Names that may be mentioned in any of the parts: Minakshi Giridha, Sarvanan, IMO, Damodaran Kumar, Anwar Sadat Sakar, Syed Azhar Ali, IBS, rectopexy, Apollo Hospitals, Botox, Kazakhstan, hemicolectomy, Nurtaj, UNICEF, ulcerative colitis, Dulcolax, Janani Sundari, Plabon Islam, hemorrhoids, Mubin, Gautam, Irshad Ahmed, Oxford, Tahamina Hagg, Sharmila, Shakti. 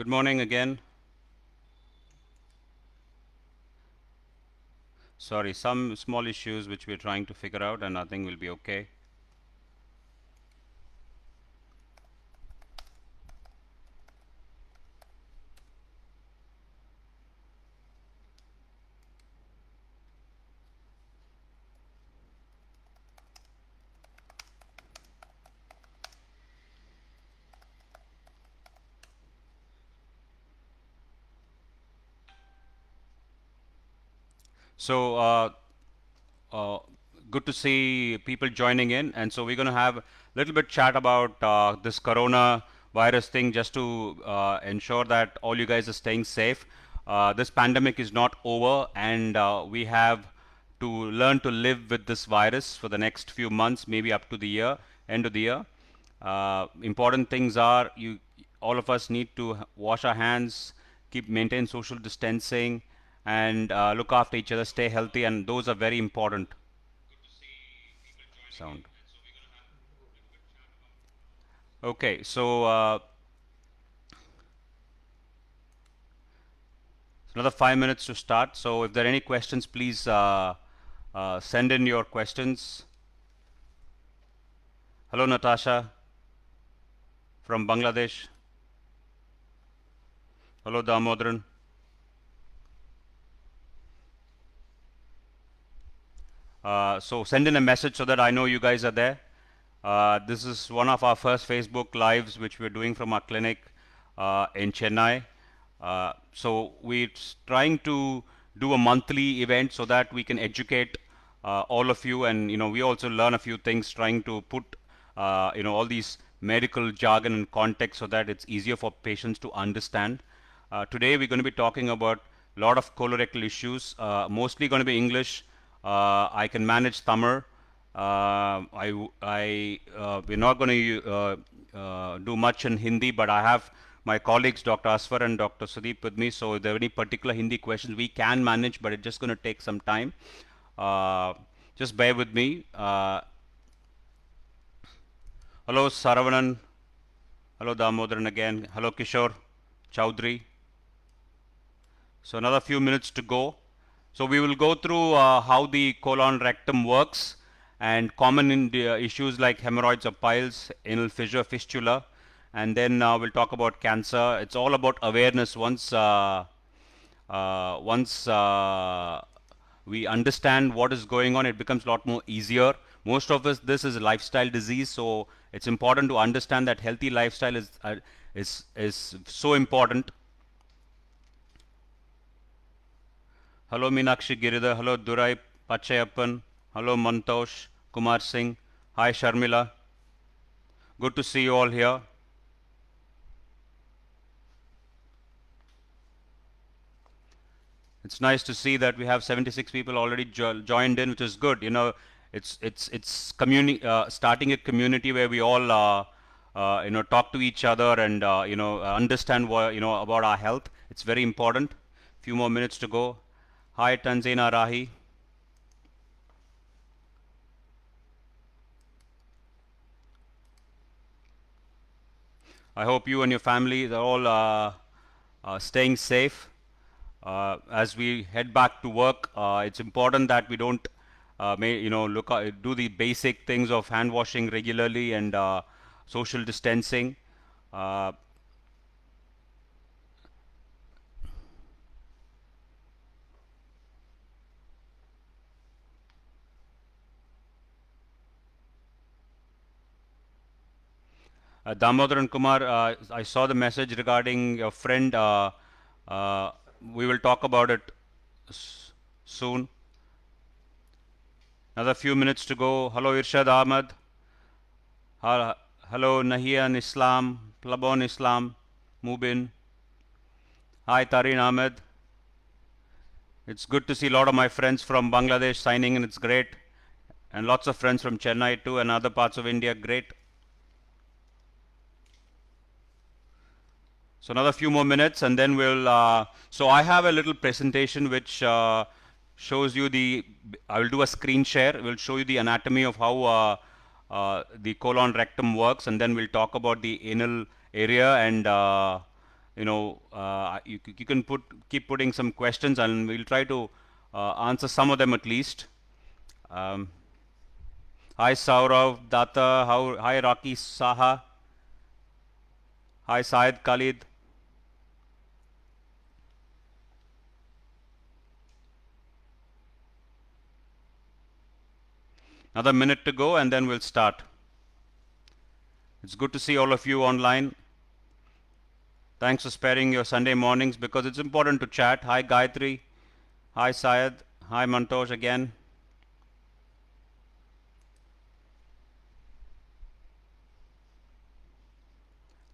Good morning again. Sorry, some small issues which we're trying to figure out, and I think will be okay. So good to see people joining in, and so we're going to have a little bit chat about this coronavirus thing, just to ensure that all you guys are staying safe. This pandemic is not over, and we have to learn to live with this virus for the next few months, maybe up to the year, end of the year. Important things are, all of us need to wash our hands, maintain social distancing, and look after each other, stay healthy, and those are very important. Sound. Okay, so another 5 minutes to start. So if there are any questions, please send in your questions. Hello, Natasha from Bangladesh. Hello, Damodaran. So send in a message so that I know you guys are there. This is one of our first Facebook lives which we're doing from our clinic in Chennai. So we're trying to do a monthly event so that we can educate all of you, and we also learn a few things, trying to put all these medical jargon in context so that it's easier for patients to understand. Today we're going to be talking about a lot of colorectal issues, mostly going to be English. I can manage Tamil. We're not going to do much in Hindi, but I have my colleagues, Dr. Asfar and Dr. Sudeep, with me. So if there are any particular Hindi questions, we can manage, but it's just going to take some time. Just bear with me. Hello, Sarvanan. Hello, Damodaran again. Hello, Kishor Choudhary. So another few minutes to go. So we will go through how the colon rectum works, and common issues like hemorrhoids or piles, anal fissure, fistula, and then we'll talk about cancer. It's all about awareness. Once we understand what is going on, it becomes a lot more easier. Most of us, this is a lifestyle disease, so it's important to understand that healthy lifestyle is so important. Hello, Minakshi Giridha. Hello, Durai Pachayappan. Hello, Mantosh Kumar Singh. Hi, Sharmila. Good to see you all here. It's nice to see that we have 76 people already joined in, which is good. It's starting a community where we all talk to each other and understand what, about our health. It's very important. Few more minutes to go. Hi, Tanzina Rahi. I hope you and your family are all staying safe. As we head back to work, it's important that we don't, do the basic things of hand washing regularly and social distancing. Damodaran Kumar, I saw the message regarding your friend. We will talk about it soon. Another few minutes to go. Hello, Irshad Ahmed. Hello, Nahia and Islam, Plabon Islam, Mubin. Hi, Tareen Ahmed. It's good to see a lot of my friends from Bangladesh signing in. It's great. And lots of friends from Chennai too, and other parts of India. Great. So another few more minutes, and then we'll, so I have a little presentation which shows you I will do a screen share. We'll show you the anatomy of how the colon rectum works, and then we'll talk about the anal area and you can keep putting some questions, and we'll try to answer some of them at least. Hi Saurav Datta, hi Rakesh Saha, hi Syed Khalid. Another minute to go and then we'll start. It's good to see all of you online. Thanks for sparing your Sunday mornings, because it's important to chat. Hi Gayathri, hi Syed, hi Mantosh again.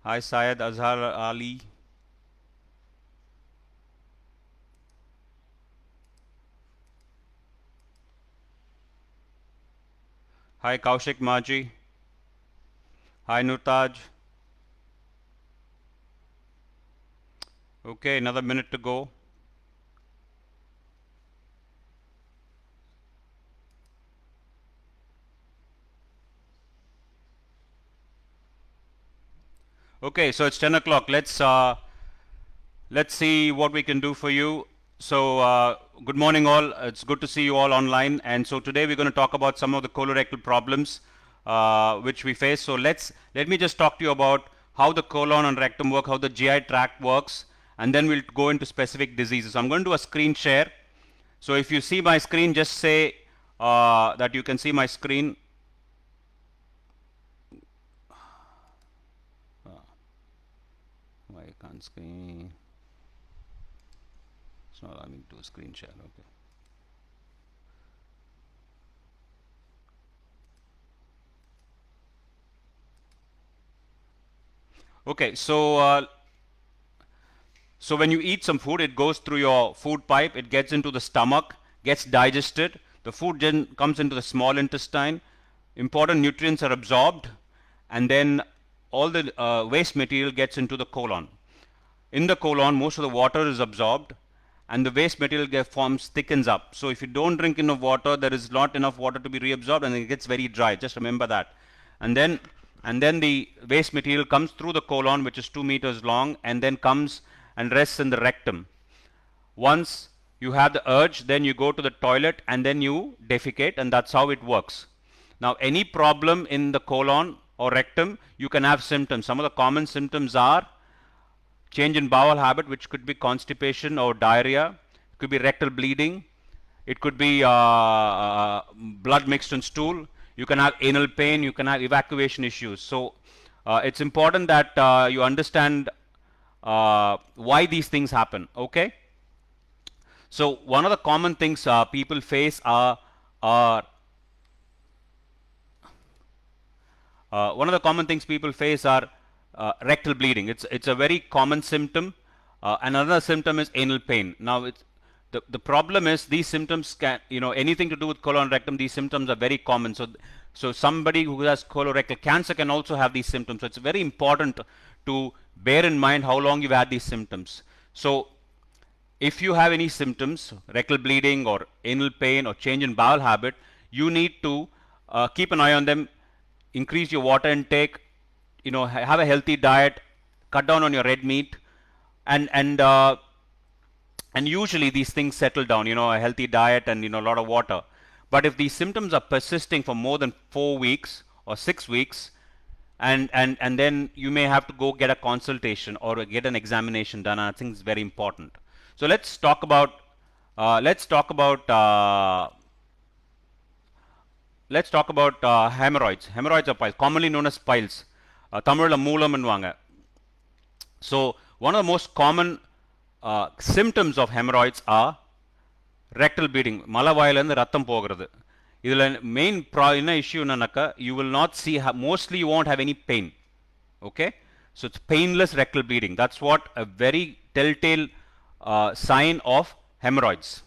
Hi Syed Azhar Ali. Hi Kaushik Maaji. Hi Nurtaj. Okay, another minute to go. Okay, so it's 10 o'clock. Let's see what we can do for you. So good morning all. It's good to see you all online. And so today we're going to talk about some of the colorectal problems which we face. So let me just talk to you about how the colon and rectum work, how the GI tract works, and then we'll go into specific diseases. So I'm going to do a screen share. So if you see my screen, just say that you can see my screen. Why can't screen? It's not allowing to screen share. Okay. Okay, so so when you eat some food, it goes through your food pipe, it gets into the stomach, gets digested. The food then comes into the small intestine. Important nutrients are absorbed, and then all the waste material gets into the colon. In the colon, most of the water is absorbed, and the waste material thickens up. So if you don't drink enough water, there is not enough water to be reabsorbed, and it gets very dry. Just remember that. And then the waste material comes through the colon, which is 2 meters long, and then comes and rests in the rectum. Once you have the urge, then you go to the toilet and then you defecate, and that's how it works. Now, any problem in the colon or rectum, you can have symptoms. Some of the common symptoms are change in bowel habit, which could be constipation or diarrhea. It could be rectal bleeding. It could be blood mixed in stool. You can have anal pain, you can have evacuation issues. So it's important that you understand why these things happen, okay? So one of the common things people face are rectal bleeding. It's a very common symptom. Another symptom is anal pain. Now it's The problem is these symptoms can, anything to do with colon rectum, these symptoms are very common. So somebody who has colorectal cancer can also have these symptoms. So it's very important to bear in mind how long you've had these symptoms. So if you have any symptoms, rectal bleeding or anal pain or change in bowel habit, you need to keep an eye on them, increase your water intake, have a healthy diet, cut down on your red meat, and usually these things settle down, a healthy diet and, a lot of water. But if these symptoms are persisting for more than 4 weeks or 6 weeks, and then you may have to go get a consultation or get an examination done. And I think it's very important. So let's talk about hemorrhoids. Hemorrhoids are piles, commonly known as piles. Tamil moolam ennuvaanga. So one of the most common symptoms of hemorrhoids are rectal bleeding. Malavayilende rattam pogirathu. Idhula main issue nanaka, you will not see, mostly you won't have any pain. Okay? So it's painless rectal bleeding. That's what a very telltale sign of hemorrhoids.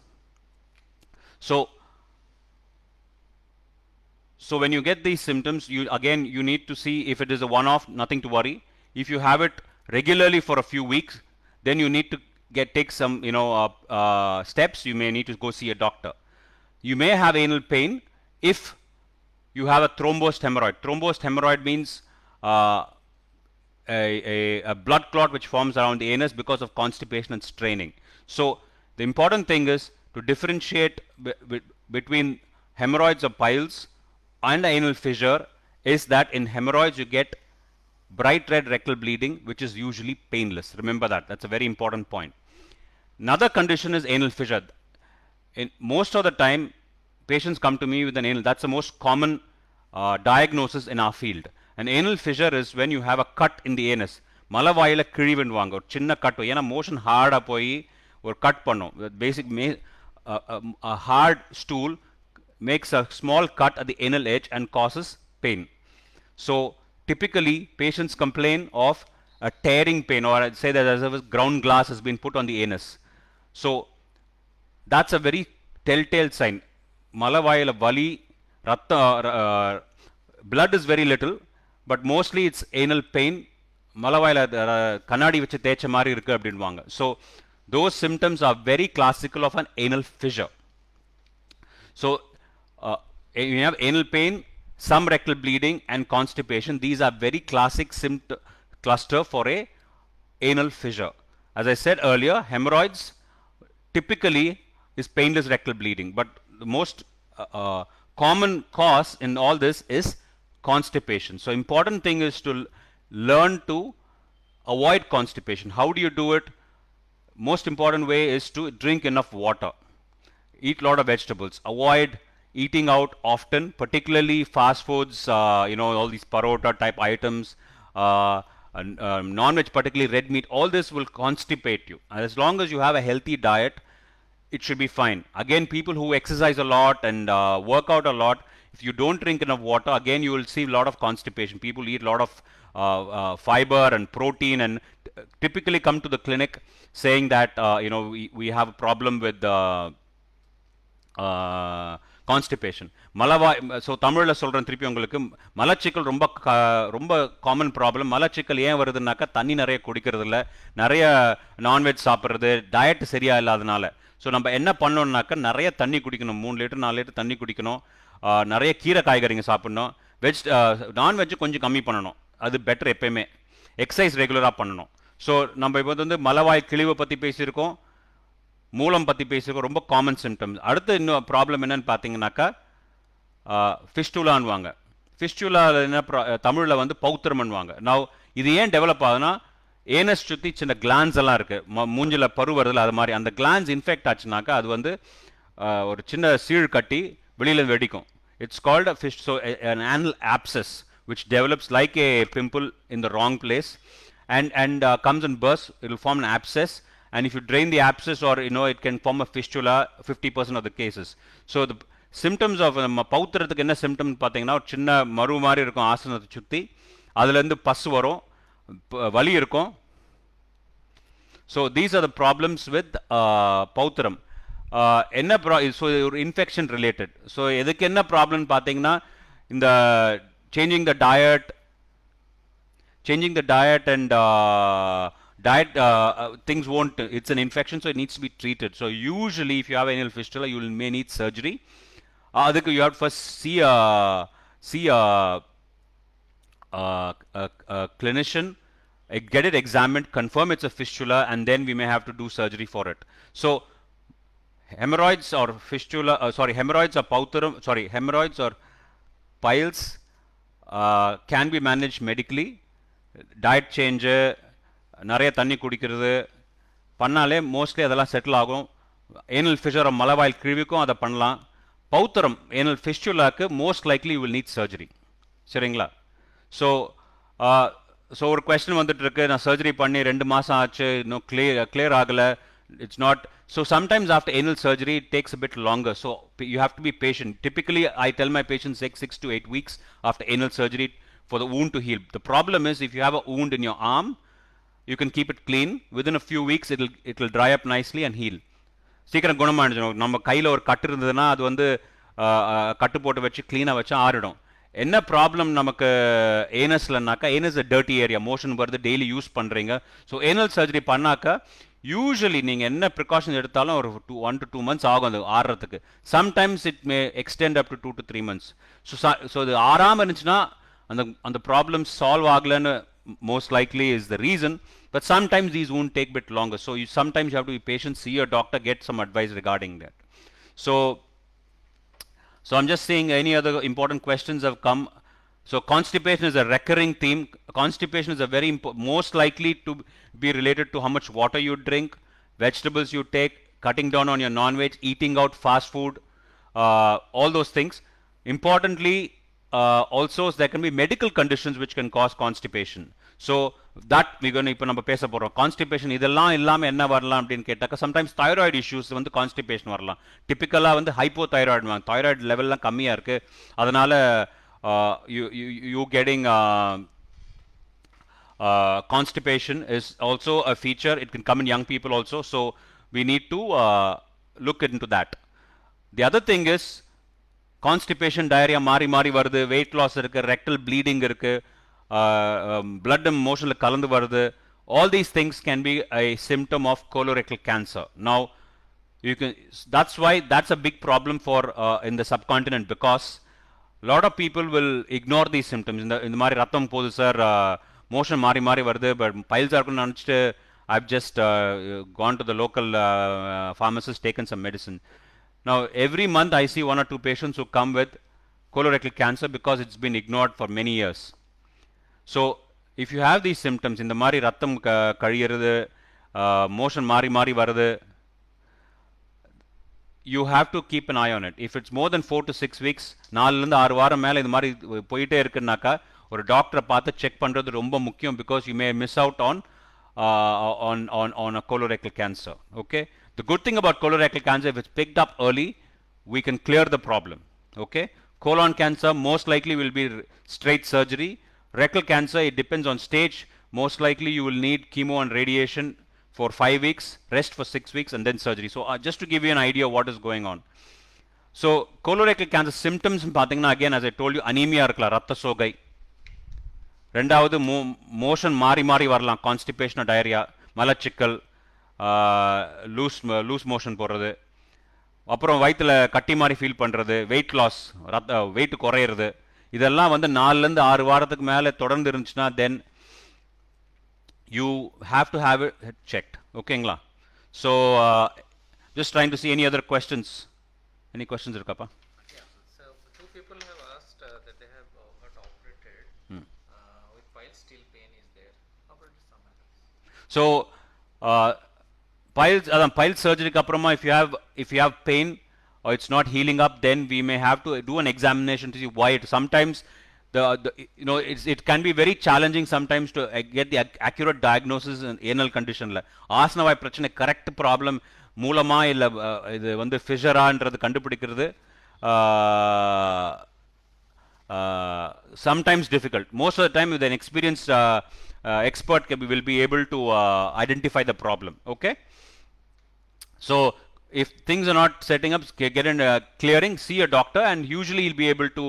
So when you get these symptoms, you need to see if it is a one-off, nothing to worry. If you have it regularly for a few weeks, then you need to take some steps. You may need to go see a doctor. You may have anal pain if you have a thrombosed hemorrhoid. Thrombosed hemorrhoid means a blood clot which forms around the anus because of constipation and straining. So the important thing is to differentiate between hemorrhoids or piles and anal fissure is that in hemorrhoids you get bright red rectal bleeding, which is usually painless. Remember that. That's a very important point. Another condition is anal fissure. In most of the time, patients come to me with an anal. That's the most common diagnosis in our field. An anal fissure is when you have a cut in the anus. Malavayila kirivinduanga, or chinna cut. Yena motion hard apoi or cut panno. The basic a hard stool makes a small cut at the anal edge and causes pain. So typically, patients complain of a tearing pain, or I'd say that as if ground glass has been put on the anus. So that's a very telltale sign. Malavayila vali, blood is very little, but mostly it's anal pain. Malavayila kannadi vichu thecha mari irukku abdinvaanga. So those symptoms are very classical of an anal fissure. So you have anal pain, some rectal bleeding and constipation. These are very classic symptom cluster for a anal fissure. As I said earlier, hemorrhoids typically is painless rectal bleeding, but the most common cause in all this is constipation. So important thing is to learn to avoid constipation. How do you do it? Most important way is to drink enough water, eat lot of vegetables, avoid eating out often, particularly fast foods, you know, all these parota type items, non-veg, particularly red meat. All this will constipate you. And as long as you have a healthy diet, it should be fine. Again, people who exercise a lot and work out a lot, if you don't drink enough water, again you will see a lot of constipation. People eat a lot of fiber and protein and typically come to the clinic saying that, you know, we have a problem with constipation. Malava, so Tamil la solran thiruppi ungalukku malachikkal romba common problem. Malachikkal yen varudunakka thanni nariya kudikkiradilla, nariya non-veg saapirradhu, diet seriya illadhanal. So நம்ம என்ன பண்ணணும்னாக்க நிறைய தண்ணி குடிக்கணும், 3 litre 4 litre தண்ணி குடிக்கணும், நிறைய கீரை காய்கறிங்க சாப்பிடணும், வெஜ் நான்வெஜ் கொஞ்சம் கம்மி பண்ணணும், அது பெட்டர். எப்பயுமே எக்ஸசைஸ் ரெகுலராக பண்ணணும். ஸோ நம்ம இப்போ வந்து மலவாய் கிழிவை பற்றி பேசியிருக்கோம், மூலம் பற்றி பேசியிருக்கோம், ரொம்ப காமன் சிம்டம்ஸ். அடுத்து இன்னும் ப்ராப்ளம் என்னன்னு பார்த்தீங்கன்னாக்கா ஃபிஸ்டூலான்னுவாங்க. ஃபிஸ்டூலா என்ன தமிழில் வந்து பௌத்திரம்னுவாங்க. நான் இது ஏன் டெவலப் ஆகுதுன்னா ஏனஸ் சுற்றி சின்ன கிளான்ஸ் எல்லாம் இருக்குது, மூஞ்சில் பரு வருதில்ல, அது மாதிரி அந்த கிளான்ஸ் இன்ஃபெக்ட் ஆச்சுனாக்கா அது வந்து ஒரு சின்ன சீழ் கட்டி வெளியில் வெடிக்கும். It's called a fish, so an anal abscess which develops like a pimple in the wrong place and comes and bursts. It will form an abscess, and if you drain the abscess or you know it can form a fistula 50% of the cases. So the symptoms of பௌத்திரத்துக்கு என்ன சிம்டம்னு பார்த்தீங்கன்னா ஒரு சின்ன மறு மாதிரி இருக்கும் ஆசனத்தை சுற்றி, அதுலேருந்து பசு வரும், வலி இருக்கும். So these are the problems with பௌத்திரம். என்ன ஸோ ஒரு இன்ஃபெக்ஷன் ரிலேட்டட். ஸோ எதுக்கு என்ன ப்ராப்ளம்னு பார்த்தீங்கன்னா இந்த changing the diet, changing the diet and diet things won't, it's an infection, so it needs to be treated. So usually if you have anal fistula you may need surgery. அதுக்கு you have to first see a clinician, get it examined, confirm it's a fistula, and then we may have to do surgery for it. So hemorrhoids or fistula, hemorrhoids or piles can be managed medically. Diet change, nariya thanni kudikkirathu pannale mostly adala settle agum. Anal fissure or malavayil kirivikkum adha pannalam. Pautharam anal fistula ku most likely you will need surgery. Seringla. So so ஒரு question வந்துட்டு இருக்கு, நான் surgery பண்ணி 2 மாசம் ஆச்சு, இன்னும் clear ஆகல, it's not. So sometimes after anal surgery it takes a bit longer, so you have to be patient. Typically I tell my patients take 6 to 8 weeks after anal surgery for the wound to heal. The problem is if you have a wound in your arm, you can keep it clean. Within a few weeks it will dry up nicely and heal. சீக்கிரம் குணமாயிடும். நம்ம கையில ஒரு கட்டு இருந்ததுன்னா அது வந்து கட்டு போட்டு வச்சு கிளீனா வச்சு ஆறிடும். என்ன ப்ராப்ளம் நமக்கு ஏனஸ்லனாக்கா, ஏனஸ் டர்ட்டி ஏரியா, மோஷன் வருது, டெய்லி யூஸ் பண்ணுறீங்க. ஸோ ஏனல் சர்ஜரி பண்ணாக்கா யூஸ்வலி நீங்கள் என்ன ப்ரிகாஷன்ஸ் எடுத்தாலும் ஒரு 1 to 2 months ஆகும் அது ஆடுறதுக்கு. Sometimes it may extend up to 2 to 3 months. So அது ஆறாமல் இருந்துச்சுன்னா அந்த ப்ராப்ளம் சால்வ் ஆகலைன்னு most likely is the reason, but sometimes these wounds take a bit longer. So you sometimes you have to be patient, see your doctor, get some advice regarding that. So I'm just saying any other important questions have come. So constipation is a recurring theme. Constipation is a very most likely to be related to how much water you drink, vegetables you take, cutting down on your non-veg, eating out fast food, all those things. Importantly, also there can be medical conditions which can cause constipation. So that we're going to now talk about constipation. Sometimes thyroid issues are constipation. Typically, hypothyroid. Thyroid level is low. That's why you getting constipation is also a feature. It can come in young people also. So we need to look into that. The other thing is constipation, diarrhea, mari mari varudhu, weight loss irukku, rectal bleeding irukku, blood and motion kalandu varudhu. All these things can be a symptom of colorectal cancer. Now, you can. That's why that's a big problem for in the subcontinent, because a lot of people will ignore these symptoms. In the mari rattam podu sir. Motion mari mari varudhu, but piles are going to. I've just gone to the local pharmacist, taken some medicine. Now every month I see one or two patients who come with colorectal cancer because it's been ignored for many years. So if you have these symptoms, in the mari rattam kaliyirudhu, motion mari mari varudhu, you have to keep an eye on it. If it's more than 4 to 6 weeks, 4 to 6 varam mele indha mari poite iruknaka, or a doctor paathu check pandrathu romba mukkiyam, because you may miss out on a colorectal cancer. Okay. The good thing about colorectal cancer, if it's picked up early, we can clear the problem. Okay. Colon cancer most likely will be straight surgery. Rectal cancer, it depends on stage. Most likely you will need chemo and radiation for 5 weeks, rest for 6 weeks, and then surgery. So just to give you an idea of what is going on. So colorectal cancer symptoms, again, as I told you, anemia irukla, ratta sogai. Rendavadu motion mari mari varla, constipation or diarrhea, malachikkal. Loose motion போறது, அப்புறம் வயித்துல கட்டி மாதிரி feel பண்றது, weight loss, weight குறையிறது, இதெல்லாம் 4 to 6 வாரத்துக்கு மேல தொடர்ந்து இருந்துச்சுனா then you have to have it checked. ஓகேங்களா? So just trying to see any other questions. Any questions இருக்காப்பா? So pile surgery kaprama, if you have pain or it's not healing up, then we may have to do an examination to see why it. Sometimes it can be very challenging sometimes to get the accurate diagnosis in anal condition la. Asnavai prachana correct problem moolama illa idu fissure andradhu kandupidikirathu sometimes difficult. Most of the time with an experienced expert will be able to identify the problem. Okay, so if things are not setting up, get in clearing, see a doctor, and usually he'll be able to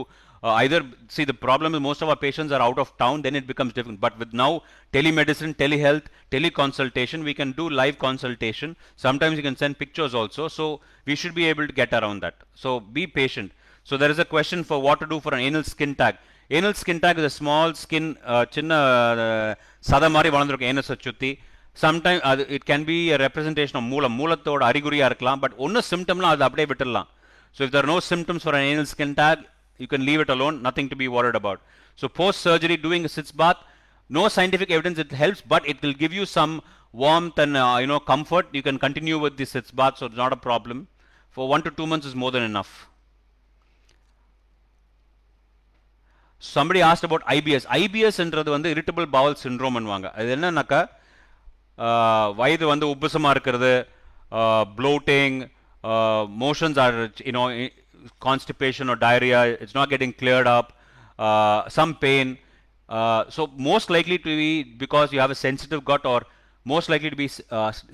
either see the problem is most of our patients are out of town, then it becomes different. But with now telemedicine, telehealth, teleconsultation, we can do live consultation. Sometimes you can send pictures also, so we should be able to get around that. So be patient. So there is a question for what to do for an anal skin tag. Anal skin tag is a small skin, sadamari vanandirukku anus chutti. Sometimes it can be a representation of moolam. Moolathoda ariguriya irukkalam, but onna symptom la adu apdiye vittiralam. So if there are no symptoms for an anal skin tag, you can leave it alone, nothing to be worried about. So post surgery, doing a sitz bath, no scientific evidence it helps, but it will give you some warmth and comfort. You can continue with the sitz bath, so it's not a problem. For 1 to 2 months is more than enough. Somebody asked about IBS. IBS என்றது irritable bowel syndrome அன்னுவாங்க. அது என்னன்னாக்கா வயிறு உப்புசமா இருக்குது, bloating, motions are constipation or diarrhea, it's not getting cleared up, some pain. So most likely to be because you have a sensitive gut, or most likely to be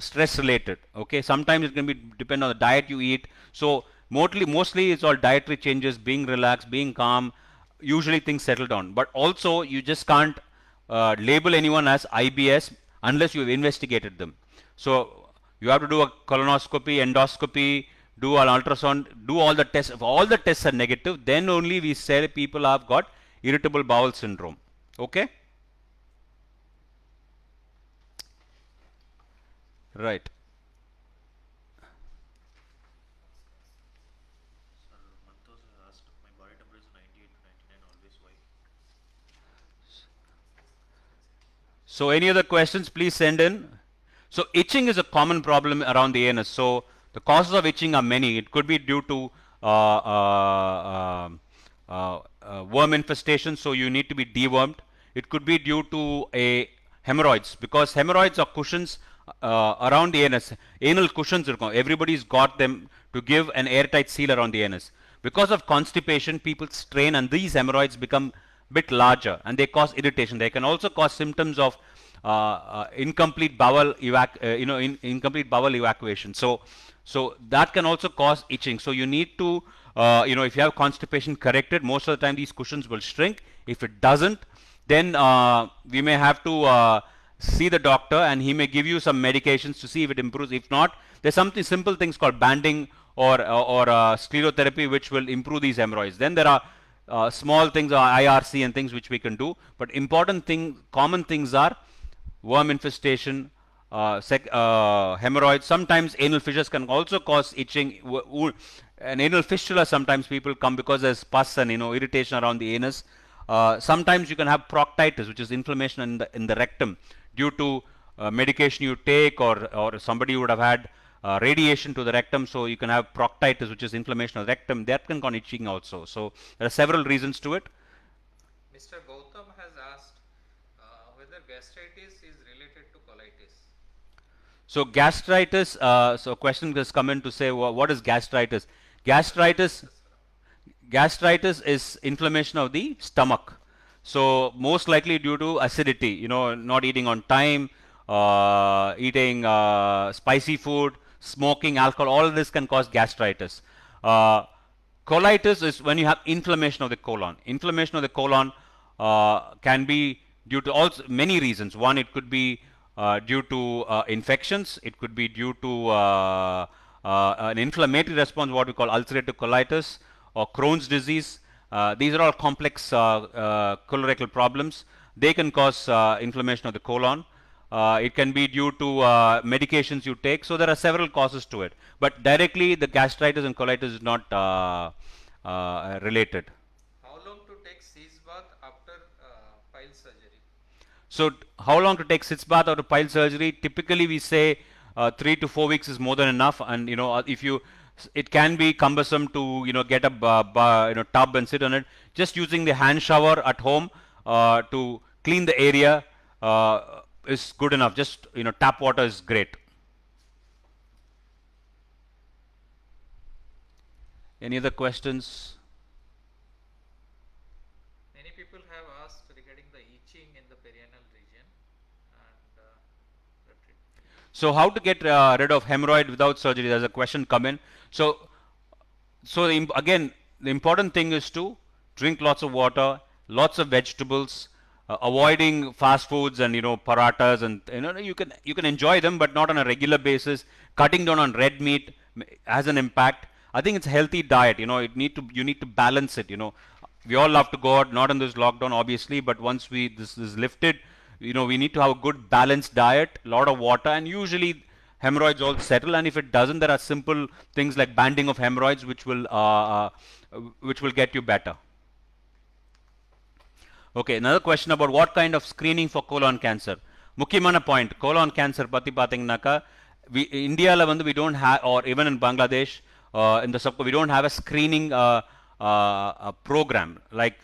stress related. Okay, sometimes it can be depend on the diet you eat. So mostly it's all dietary changes, being relaxed, being calm. Usually things settle down, but also you just can't label anyone as IBS unless you've investigated them. So you have to do a colonoscopy, endoscopy, do an ultrasound, do all the tests. If all the tests are negative, then only we say people have got irritable bowel syndrome. Okay. Right. Sir, Mantosh asked, my body temperature is 98 to 99 always. Why? So any other questions, please send in. So itching is a common problem around the anus. So the causes of itching are many. It could be due to worm infestation, so you need to be dewormed. It could be due to a hemorrhoids, because hemorrhoids are cushions around the anus. Anal cushions, everybody's got them to give an airtight seal around the anus. Because of constipation, people strain and these hemorrhoids become a bit larger and they cause irritation. They can also cause symptoms of incomplete bowel incomplete bowel evacuation. So that can also cause itching. So you need to if you have constipation corrected, most of the time these cushions will shrink. If it doesn't, then we may have to see the doctor and he may give you some medications to see if it improves. If not, there's something simple things called banding or sclerotherapy which will improve these hemorrhoids. Then there are small things, IRC and things which we can do. But important thing, common things are worm infestation, hemorrhoids. Sometimes anal fissures can also cause itching. An anal fistula, sometimes people come because there's pus and irritation around the anus. Sometimes you can have proctitis, which is inflammation in the rectum due to medication you take, or somebody would have had radiation to the rectum, so you can have proctitis, which is inflammation of the rectum. That can cause itching also. So there are several reasons to it. Mr. Gautam has asked whether gastritis is related to colitis. So gastritis, so question has come in to say, well, what is gastritis? Gastritis is inflammation of the stomach. So most likely due to acidity, not eating on time, eating spicy food, smoking, alcohol, all of this can cause gastritis. Colitis is when you have inflammation of the colon. Inflammation of the colon can be due to also many reasons. One, it could be due to infections. It could be due to an inflammatory response, what we call ulcerative colitis, or Crohn's disease. These are all complex colorectal problems. They can cause inflammation of the colon. It can be due to medications you take. So there are several causes to it. But directly the gastritis and colitis is not related. How long to take sitz bath after pile surgery? So how long to take sitz bath after pile surgery? Typically we say 3 to 4 weeks is more than enough. And if you, it can be cumbersome to get a tub and sit on it. Just using the hand shower at home to clean the area is good enough. Just tap water is great. Any other questions? Many people have asked regarding the itching in the perianal region and so how to get rid of hemorrhoid without surgery. There's a question come in. So again, the important thing is to drink lots of water, lots of vegetables, avoiding fast foods and paratas, and you can enjoy them but not on a regular basis. Cutting down on red meat has an impact. I think it's a healthy diet. You need to balance it. We all love to go out, not in this lockdown obviously, but once this is lifted, we need to have a good balanced diet, a lot of water, and usually hemorrhoids all settle. And if it doesn't, there are simple things like banding of hemorrhoids which will get you better. Okay, another question about what kind of screening for colon cancer. Mukkiyamana point, colon cancer pati pathingnaaka, we India la vandu we don't have, or even in Bangladesh in the subco, we don't have a screening program like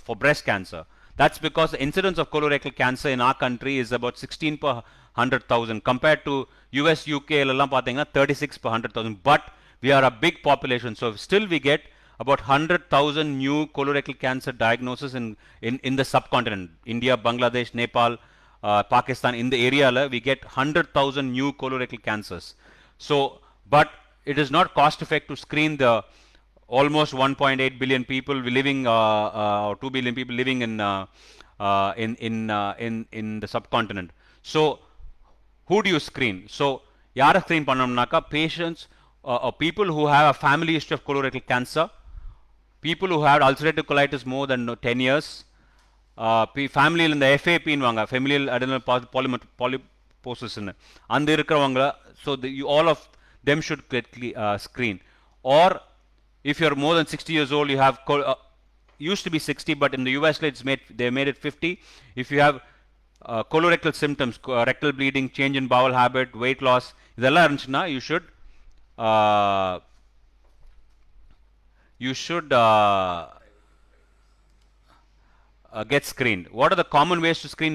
for breast cancer. That's because the incidence of colorectal cancer in our country is about 16 per 100,000 compared to US, UK, 36 per 100,000. But we are a big population, so still we get about 100,000 new colorectal cancer diagnoses in the subcontinent. India, Bangladesh, Nepal, Pakistan, in the area, we get 100,000 new colorectal cancers. So, but it is not cost effective to screen the almost 1.8 billion people living, or 2 billion people living in the subcontinent. So, who do you screen? So, yara screen panamnaka, patients or people who have a family history of colorectal cancer, people who had ulcerative colitis more than 10 years, familial in the FAP, familial adrenal polyp poses. And so you, all of them should get screened. Or if you're more than 60 years old, you have used to be 60, but in the US it's made, they made it 50. If you have colorectal symptoms, rectal bleeding, change in bowel habit, weight loss, you should get screened. What are the common ways to screen?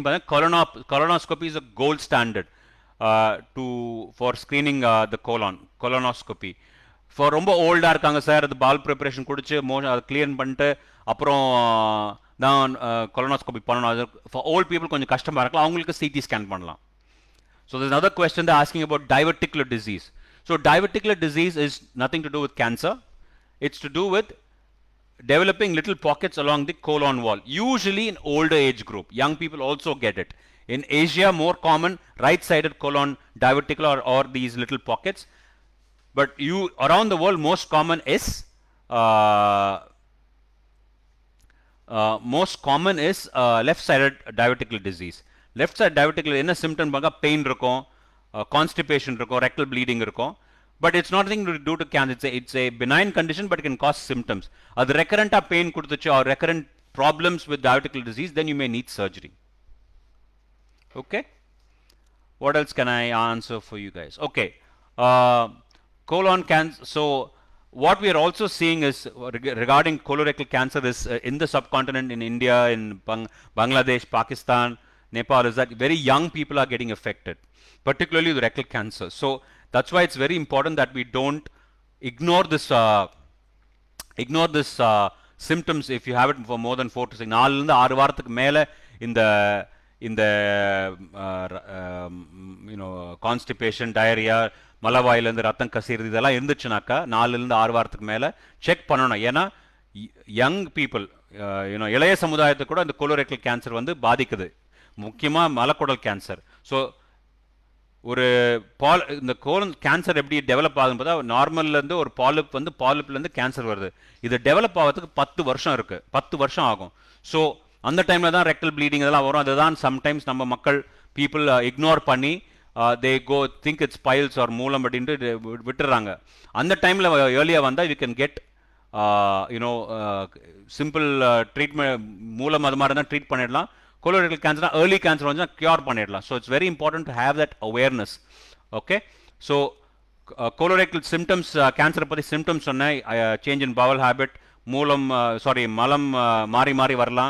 Colonoscopy is a gold standard for screening the colon. Colonoscopy. For romba old irukanga sir, the bowel preparation kudichu clear pannite appuram down colonoscopy pananum. For old people konjam kashtam irukla, avangalukku CT scan pannalam. So there's another question they're asking about diverticular disease. So diverticular disease is nothing to do with cancer. It's to do with developing little pockets along the colon wall, usually in older age group. Young people also get it. In Asia, more common right-sided colon diverticular or these little pockets. But you around the world, most common is left-sided diverticular disease. Left-sided diverticular in a symptom baga pain ruko, constipation ruko, rectal bleeding ruko. But it's not nothing to do to cancer. It's a benign condition, but it can cause symptoms. Adu recurrent pain kuduchu or recurrent problems with diverticular disease, then you may need surgery. Okay. What else can I answer for you guys? Okay. Colon cancer. So what we are also seeing is regarding colorectal cancer is in the subcontinent, in India, in Bangladesh, Pakistan, Nepal, is that very young people are getting affected, particularly the rectal cancer. So that's why it's very important that we don't ignore this symptoms if you have it for more than 4 to 6. Constipation, diarrhea, malavail and the ratham kasiri idella irundhuchinaka 4 ila 6 vaarathukku mele check pannanum. Ena young people ilaya samudayathukku kuda and colorectal cancer vandu baadikudhu, mukkiyama malakudal cancer. So ஒரு இந்த colon cancer எப்படி develop ஆகுதுன்னு பார்த்தா, நார்மல்லேருந்து ஒரு polyp வந்து பாலிப்லேருந்து cancer வருது. இது develop ஆகிறதுக்கு 10 வருஷம் இருக்குது, 10 வருஷம் ஆகும். ஸோ அந்த டைமில் தான் ரெக்டல் ப்ளீடிங் இதெல்லாம் வரும். அதுதான் சம்டைம்ஸ் நம்ம மக்கள் பீப்புள் இக்னோர் பண்ணி they go think it's piles or மூலம் அப்படின்ட்டு விட்டுறாங்க. அந்த டைமில் ஏர்லியாக வந்தால் we can get simple treatment மூலம் அது மாதிரி தான் ட்ரீட் பண்ணிடலாம். Colorectal cancer, early cancer, cure panidla. So it's very important to have that awareness. Okay. So colorectal symptoms, cancer pathi symptoms sonna, change in bowel habit, malam mari varla,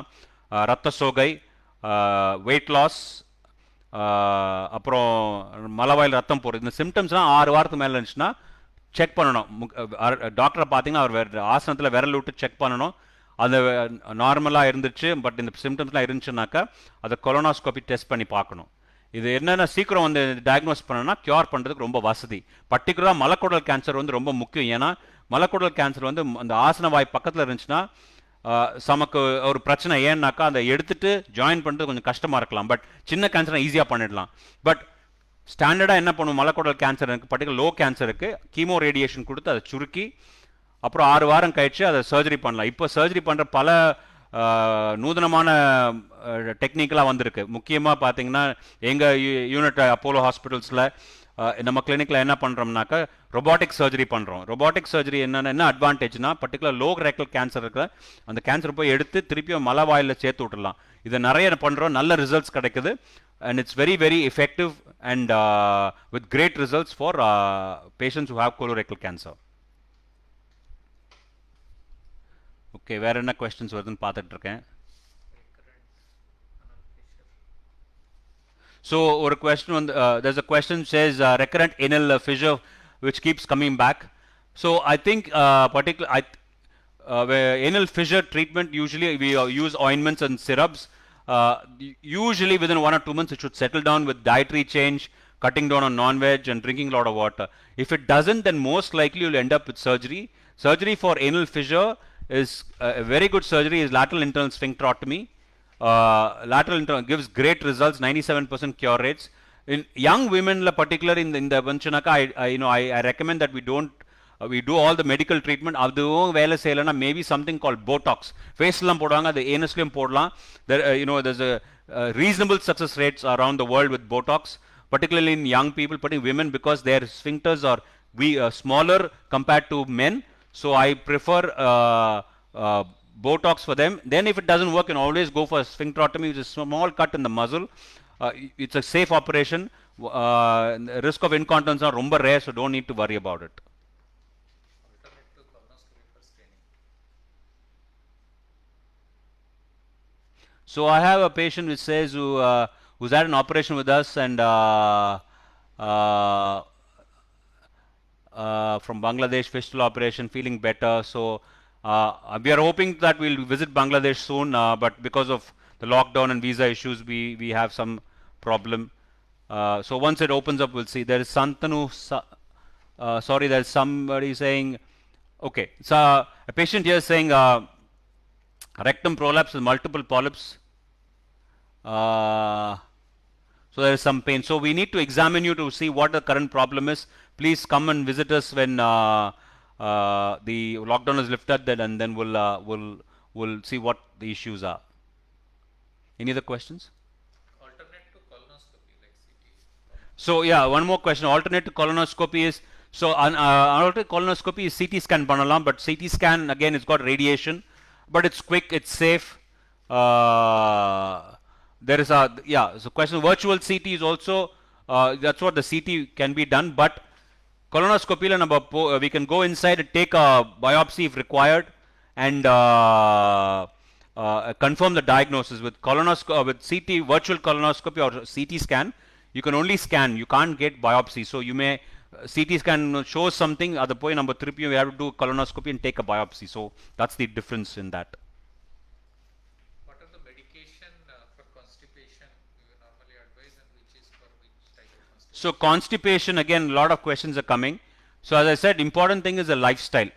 ratta sogai, weight loss, apro malavail rattam poru. The symptoms na 6 vaarathukku mela irundhuchna check pananum. Doctor pathina avar asanathila viral uttu check pananum. அது நார்மலாக இருந்துச்சு, but இந்த சிம்டம்ஸ்லாம் இருந்துச்சுனாக்கா அதை கொலோனாஸ்கோபி test பண்ணி பார்க்கணும். இது என்னென்ன சீக்கிரம் வந்து டயக்னோஸ் பண்ணணும்னா க்யூர் பண்ணுறதுக்கு ரொம்ப வசதி. பர்டிகுலராக மலக்குடல் கேன்சர் வந்து ரொம்ப முக்கியம். ஏன்னா மலக்குடல் கேன்சர் வந்து அந்த ஆசன வாய் பக்கத்தில் இருந்துச்சுன்னா நமக்கு ஒரு பிரச்சனை. ஏன்னாக்கா அதை எடுத்துட்டு ஜாயின் பண்ணுறது கொஞ்சம் கஷ்டமாக இருக்கலாம். பட் சின்ன கேன்சர்னா ஈஸியாக பண்ணிடலாம். பட் ஸ்டாண்டர்டாக என்ன பண்ணுவோம், மலக்குடல் கேன்சர் இருக்குது, பர்டிகுலர் லோ கேன்சருக்கு கீமோ ரேடியேஷன் கொடுத்து அதை சுருக்கி அப்புறம் 6 வாரம் கழிச்சு அதை சர்ஜரி பண்ணலாம். இப்போ சர்ஜரி பண்ணுற பல நூதனமான டெக்னிக்கெலாம் வந்திருக்கு. முக்கியமாக பார்த்தீங்கன்னா எங்கள் யூனிட் அப்போலோ ஹாஸ்பிட்டல்ஸில் நம்ம கிளினிக்கில் என்ன பண்ணுறோம்னாக்கா ரொபாட்டிக் சர்ஜரி பண்ணுறோம். ரொபாட்டிக் சர்ஜரி என்ன அட்வான்டேஜ்னா, பர்டிகுலர் லோ ரெக்டல் கேன்சர் இருக்கிற அந்த கேன்சர் போய் எடுத்து திருப்பியும் மலவாயில் சேர்த்து விட்டுடலாம். இதை நிறைய பண்ணுறோம், நல்ல ரிசல்ட்ஸ் கிடைக்குது. And it's very, very effective and with great results for patients who have colorectal cancer. Okay, where are the questions? So, one question on the, there's a question says recurrent anal fissure which keeps coming back. So, I think anal fissure treatment, usually we use ointments and syrups. Usually within 1 or 2 months, it should settle down with dietary change, cutting down on non-veg and drinking a lot of water. If it doesn't, then most likely you'll end up with surgery. Surgery for anal fissure is a very good surgery is lateral internal sphincterotomy. Lateral internal gives great results, 97% cure rates. In young women, particularly in the vanchanaka, I recommend that we don't we do all the medical treatment. Avdu vela seilana maybe something called Botox. Face lam podanga, the anus lam podla. There there's a reasonable success rates around the world with Botox. particularly in young people, particularly women, because their sphincters are smaller compared to men. So I prefer Botox for them. Then if it doesn't work, you can always go for a sphincterotomy, which is a small cut in the muzzle. It's a safe operation. Risk of incontinence are rumba rare, so don't need to worry about it. So I have a patient which says who's had an operation with us and from Bangladesh, fistula operation, feeling better. So we are hoping that we'll visit Bangladesh soon, but because of the lockdown and visa issues, we have some problem. So once it opens up, we'll see. There is Santanu. Sorry, there's somebody saying, okay. So a patient here is saying rectum prolapse with multiple polyps. So there is some pain. So we need to examine you to see what the current problem is. Please come and visit us when the lockdown is lifted, and then we'll see what the issues are. Any other questions? Alternate to colonoscopy, like CT. So yeah, one more question. Alternate to colonoscopy is, so alternate colonoscopy is CT scan panalam, but CT scan again it's got radiation, but it's quick, it's safe. There is a, yeah, so question, virtual CT is also, that's what the CT can be done, but colonoscopy, we can go inside and take a biopsy if required and confirm the diagnosis. With CT, virtual colonoscopy or CT scan, you can only scan, you can't get biopsy. So you may, CT scan shows something, other point number 3, we have to do colonoscopy and take a biopsy. So that's the difference in that. So constipation, again, a lot of questions are coming. So as I said, important thing is the lifestyle.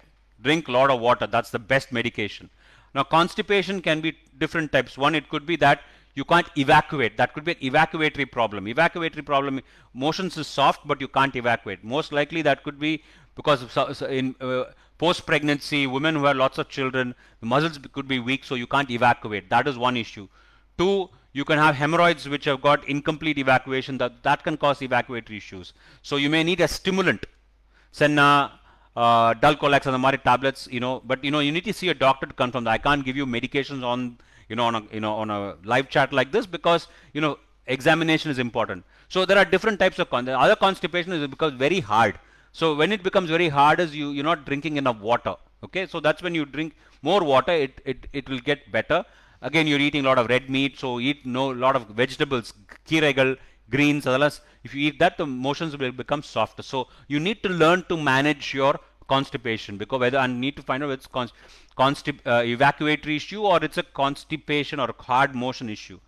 Drink a lot of water. That's the best medication. Now constipation can be different types. One, it could be that you can't evacuate. That could be an evacuatory problem. Evacuatory problem, motions is soft, but you can't evacuate. Most likely that could be because of, in post-pregnancy, women who have lots of children, the muscles could be weak, so you can't evacuate. That is one issue. Two, you can have hemorrhoids which have got incomplete evacuation, that can cause evacuatory issues. So you may need a stimulant, Senna, Dulcolax and the Mari tablets, you know, but you know, you need to see a doctor to confirm that. I can't give you medications on, you know, on a live chat like this because, you know, examination is important. So there are different types of constipation. Other constipation is because very hard. So when it becomes very hard is you're not drinking enough water. Okay. So that's when you drink more water, it will get better. Again, you're eating a lot of red meat, so eat lot of vegetables, kirigal, greens, otherwise. If you eat that, the motions will become softer. So you need to learn to manage your constipation because whether I need to find out it's evacuatory issue or it's a constipation or a hard motion issue.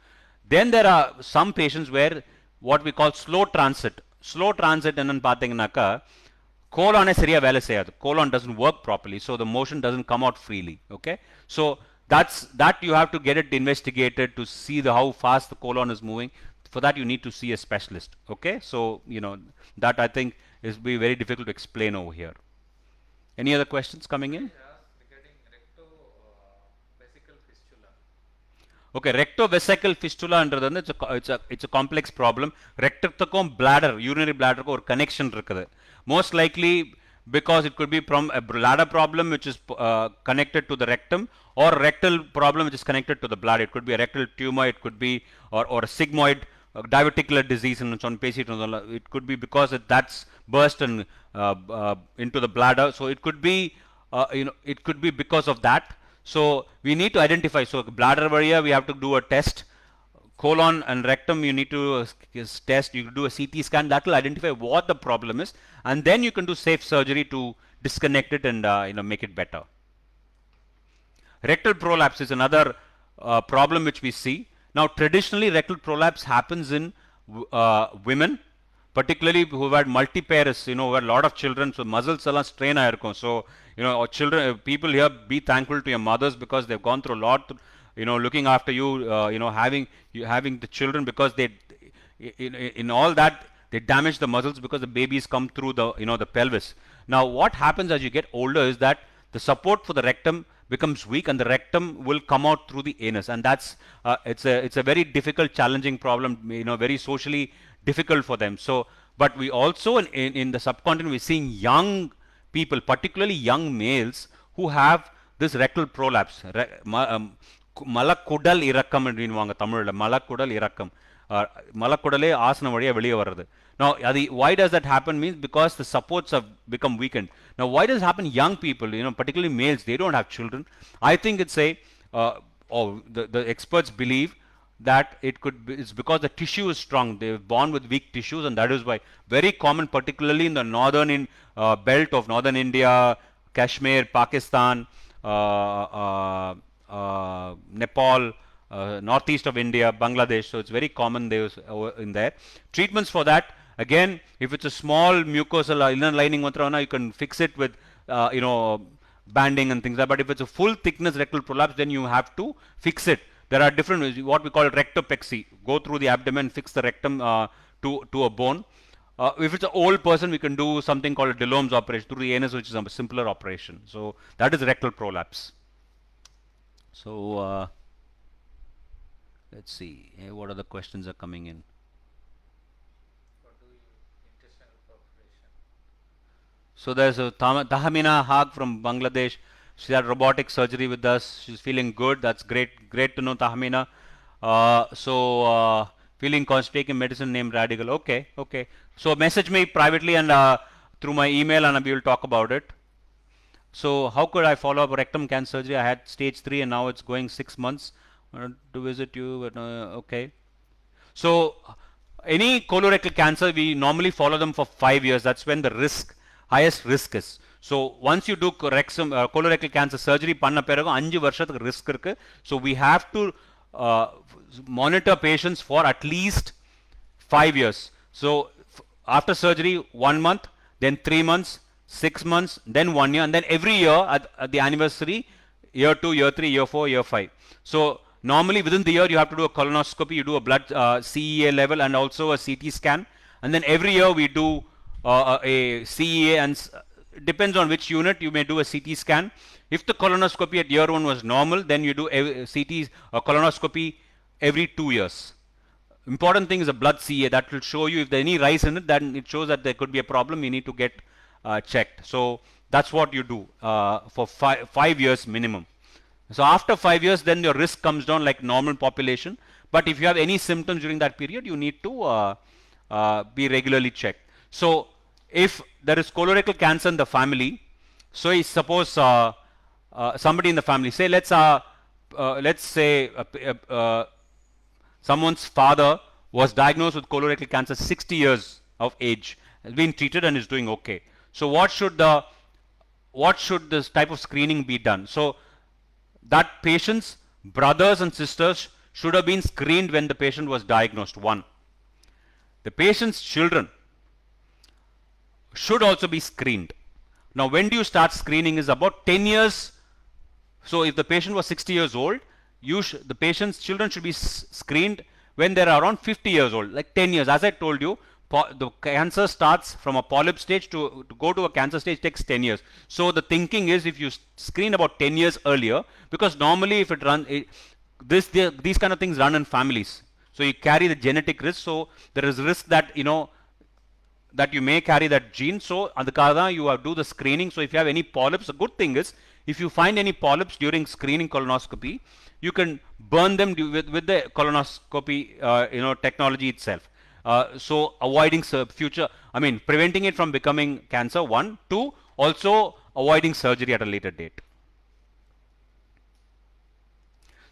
Then there are some patients where what we call slow transit, and then pathinganaka, colon is seriya vela seiyadhu. Colon doesn't work properly, so the motion doesn't come out freely. Okay, so that you have to get it investigated to see how fast the colon is moving. For that you need to see a specialist. Okay, so you know that I think is be very difficult to explain over here. Any other questions coming in? Regarding rectovesical fistula. Okay, rectovesical fistula under the it's a complex problem. Rectum bladder, urinary bladder or connection irukku. Most likely, because it could be from a bladder problem which is connected to the rectum, or rectal problem which is connected to the bladder. It could be a rectal tumor, it could be or a sigmoid diverticular disease and so on. It could be because that's burst and into the bladder. So it could be it could be because of that. So we need to identify. So bladder area we have to do a test. Colon and rectum, you need to test, you do a CT scan, that will identify what the problem is, and then you can do safe surgery to disconnect it and make it better. Rectal prolapse is another problem which we see. Now traditionally rectal prolapse happens in women, particularly who had multiparous, who had a lot of children, so muscles are strain. So, people here, be thankful to your mothers because they've gone through a lot, looking after you, having the children, because they, in all that, they damage the muscles because the babies come through the, the pelvis. Now, what happens as you get older is that the support for the rectum becomes weak and the rectum will come out through the anus. And that's, it's a very difficult, challenging problem, very socially difficult for them. So, but we also in the subcontinent we're seeing young people, particularly young males, who have this rectal prolapse. Malakudal irakam ennuvaanga Tamil, malakudal irakam, malakudale asana valiya veliya varudhu. Now, why does that happen? Means because the supports have become weakened. Now, why does it happen? Young people, you know, particularly males, they don't have children. I think it's a the experts believe that it could be, it's because the tissue is strong. They're born with weak tissues, and that is why very common, particularly in the northern belt of northern India, Kashmir, Pakistan, Nepal, northeast of India, Bangladesh. So it's very common there in there. Treatments for that, again, if it's a small mucosal inner lining, you can fix it with you know, banding and things like that. But if it's a full thickness rectal prolapse, then you have to fix it. There are different ways, what we call rectopexy. Go through the abdomen, fix the rectum to a bone. If it's an old person, we can do something called a de Lom's operation through the anus, which is a simpler operation. So that is rectal prolapse. So let's see, what other questions are coming in. What do you intestinal perforation? So there's a Tahamina Hagg from Bangladesh. She had robotic surgery with us. She's feeling good. That's great. Great to know, Tahamina. Feeling constipated, taking medicine named Radical. Okay, okay. So message me privately and through my email, and we will talk about it. So how could I follow up rectum cancer surgery? I had stage 3 and now it's going 6 months. I wanted to visit you, but okay. So any colorectal cancer, we normally follow them for 5 years. That's when the risk, highest risk is. So once you do colorectal cancer surgery, panna peragu 5 varshathukku risk irukku. So we have to monitor patients for at least 5 years. So after surgery, 1 month, then 3 months, 6 months, then 1 year, and then every year at the anniversary, year 2, year 3, year 4, year 5. So normally within the year you have to do a colonoscopy, you do a blood CEA level and also a CT scan, and then every year we do a CEA, and depends on which unit you may do a CT scan. If the colonoscopy at year 1 was normal, then you do a CT colonoscopy every 2 years. Important thing is a blood CEA that will show you if there any rise in it, then it shows that there could be a problem. You need to get checked. So that's what you do for 5 years minimum. So after 5 years, then your risk comes down like normal population. But if you have any symptoms during that period, you need to be regularly checked. So if there is colorectal cancer in the family, so suppose somebody in the family, say let's say someone's father was diagnosed with colorectal cancer, 60 years of age, has been treated and is doing okay. So what should this type of screening be done? So that patient's brothers and sisters should have been screened when the patient was diagnosed. 1. The patient's children should also be screened. Now, when do you start screening? Is about 10 years. So if the patient was 60 years old, the patient's children should be screened when they are around 50 years old, like 10 years. As I told you, the cancer starts from a polyp stage to go to a cancer stage takes 10 years. So the thinking is if you screen about 10 years earlier, because normally if it runs, these kind of things run in families. So you carry the genetic risk. So there is risk that, you know, that you may carry that gene. So adukada you have do the screening. So if you have any polyps, the good thing is if you find any polyps during screening colonoscopy, you can burn them with the colonoscopy, you know, technology itself. So avoiding future, I mean, preventing it from becoming cancer, 1. 2, also avoiding surgery at a later date.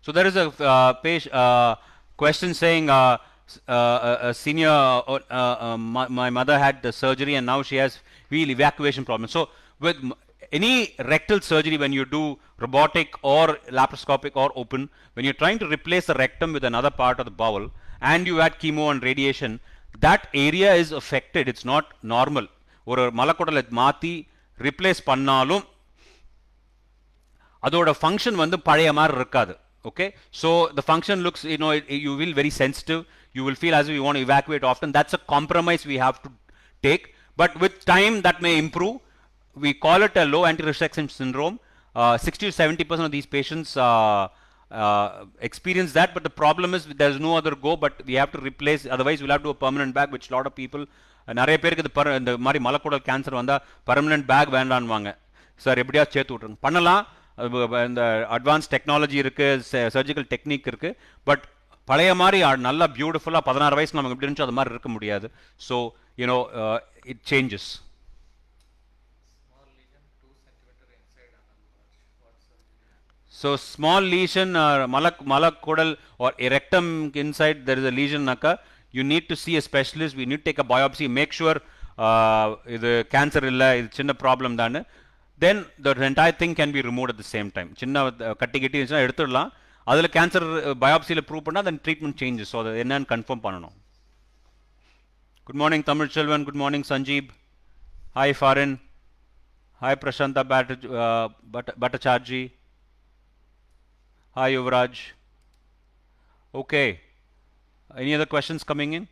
So there is a question saying, a senior, my mother had the surgery and now she has wheel evacuation problems. So with any rectal surgery, when you do robotic or laparoscopic or open, when you're trying to replace the rectum with another part of the bowel, and you add chemo and radiation, that area is affected. It's not normal. Or malakudal mathi replace pannalum, adoda function vandu pazhaya mari irukadu. Okay, so the function looks, you know, you will very sensitive. You will feel as if you want to evacuate often. That's a compromise we have to take. But with time, that may improve. We call it a low anti-rejection syndrome. 60 to 70% of these patients experience that, but the problem is there's no other go, but we have to replace, otherwise we'll have to do a permanent bag, which a lot of people, நிறைய பேருக்கு இந்த மாதிரி மலக்குடல் cancer வந்தா permanent bag வேண்டாம்வாங்க. Sir எப்படியா சேர்த்து விட்டுறோம் பண்ணலாம், இந்த அட்வான்ஸ் டெக்னாலஜி இருக்கு, சர்ஜிக்கல் டெக்னிக் இருக்கு, பட் பழைய மாதிரி நல்லா பியூட்டிஃபுல்லா 16 வயசு நமக்கு எப்படி இருந்துச்சு அது மாதிரி இருக்க முடியாது. So you know it changes. So small lesion or malakodal or rectum inside there is a lesion naka, you need to see a specialist, we need to take a biopsy, make sure idu cancer illa idu chinna problem dhaan, then the entire thing can be removed at the same time. Chinna katti katti irundha edutiralam, adula cancer biopsy la prove panna then treatment changes, so that enna confirm pananum. Good morning Tamil Chelvan, good morning Sanjeev, hi Farin, hi Prashanta Bhattacharji, hi Ovraj. Okay, any other questions coming in?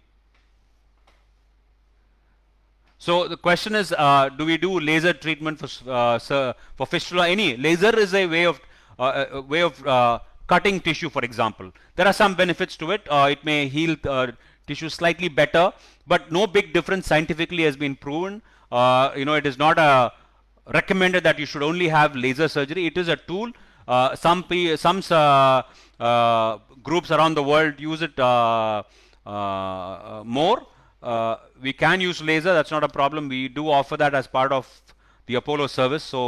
So the question is, do we do laser treatment for fistula? Any laser is a way of cutting tissue, for example. There are some benefits to it. It may heal tissue slightly better, but no big difference scientifically has been proven. It is not recommended that you should only have laser surgery. It is a tool. Some groups around the world use it more. We can use laser, that's not a problem. We do offer that as part of the Apollo service. So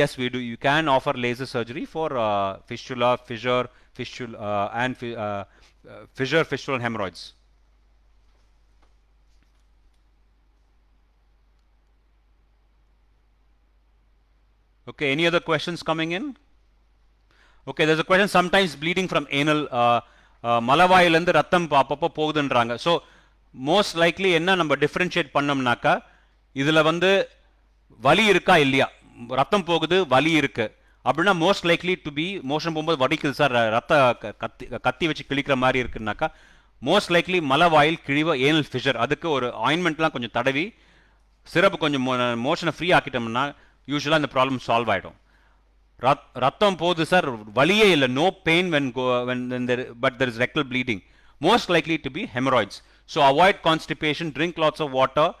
yes, we do. You can offer laser surgery for fistula, fissure, fistula and hemorrhoids. Okay, any other questions coming in? Okay, there's a question, sometimes bleeding from anal, malavayil and rattam apappa pogudunranga. So most likely enna namba differentiate pannamnaaka, idhula vandu vali iruka illaya, rattam pogudu vali irukku appadina most likely to be motion pogumbod vadikudhu sir, ratta katti vechi kilikra mari irukkunaaka most likely malavayil kiliva anal fissure, adukku oru ointment la konjam tadavi syrup konjam motion free aakitamna usually and the problem solve aidum. Rattam podu sir valiye illa, no pain when there, but there is rectal bleeding, most likely to be hemorrhoids. So avoid constipation, drink lots of water,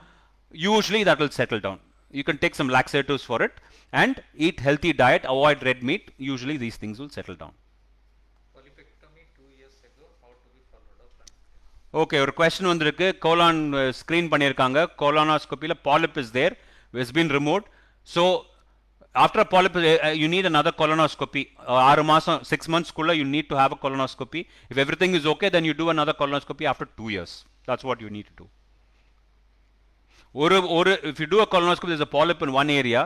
usually that will settle down. You can take some laxatives for it and eat healthy diet, avoid red meat, usually these things will settle down. Polypectomy 2 years ago, how to be followed up? Okay, or question vandirukku, colon screen panirukanga, colonoscopy la polyp is there, has been removed. So after a polyp you need another colonoscopy, 6 months kulla you need to have a colonoscopy. If everything is okay, then you do another colonoscopy after 2 years. That's what you need to do. Or if you do a colonoscopy, there's a polyp in one area,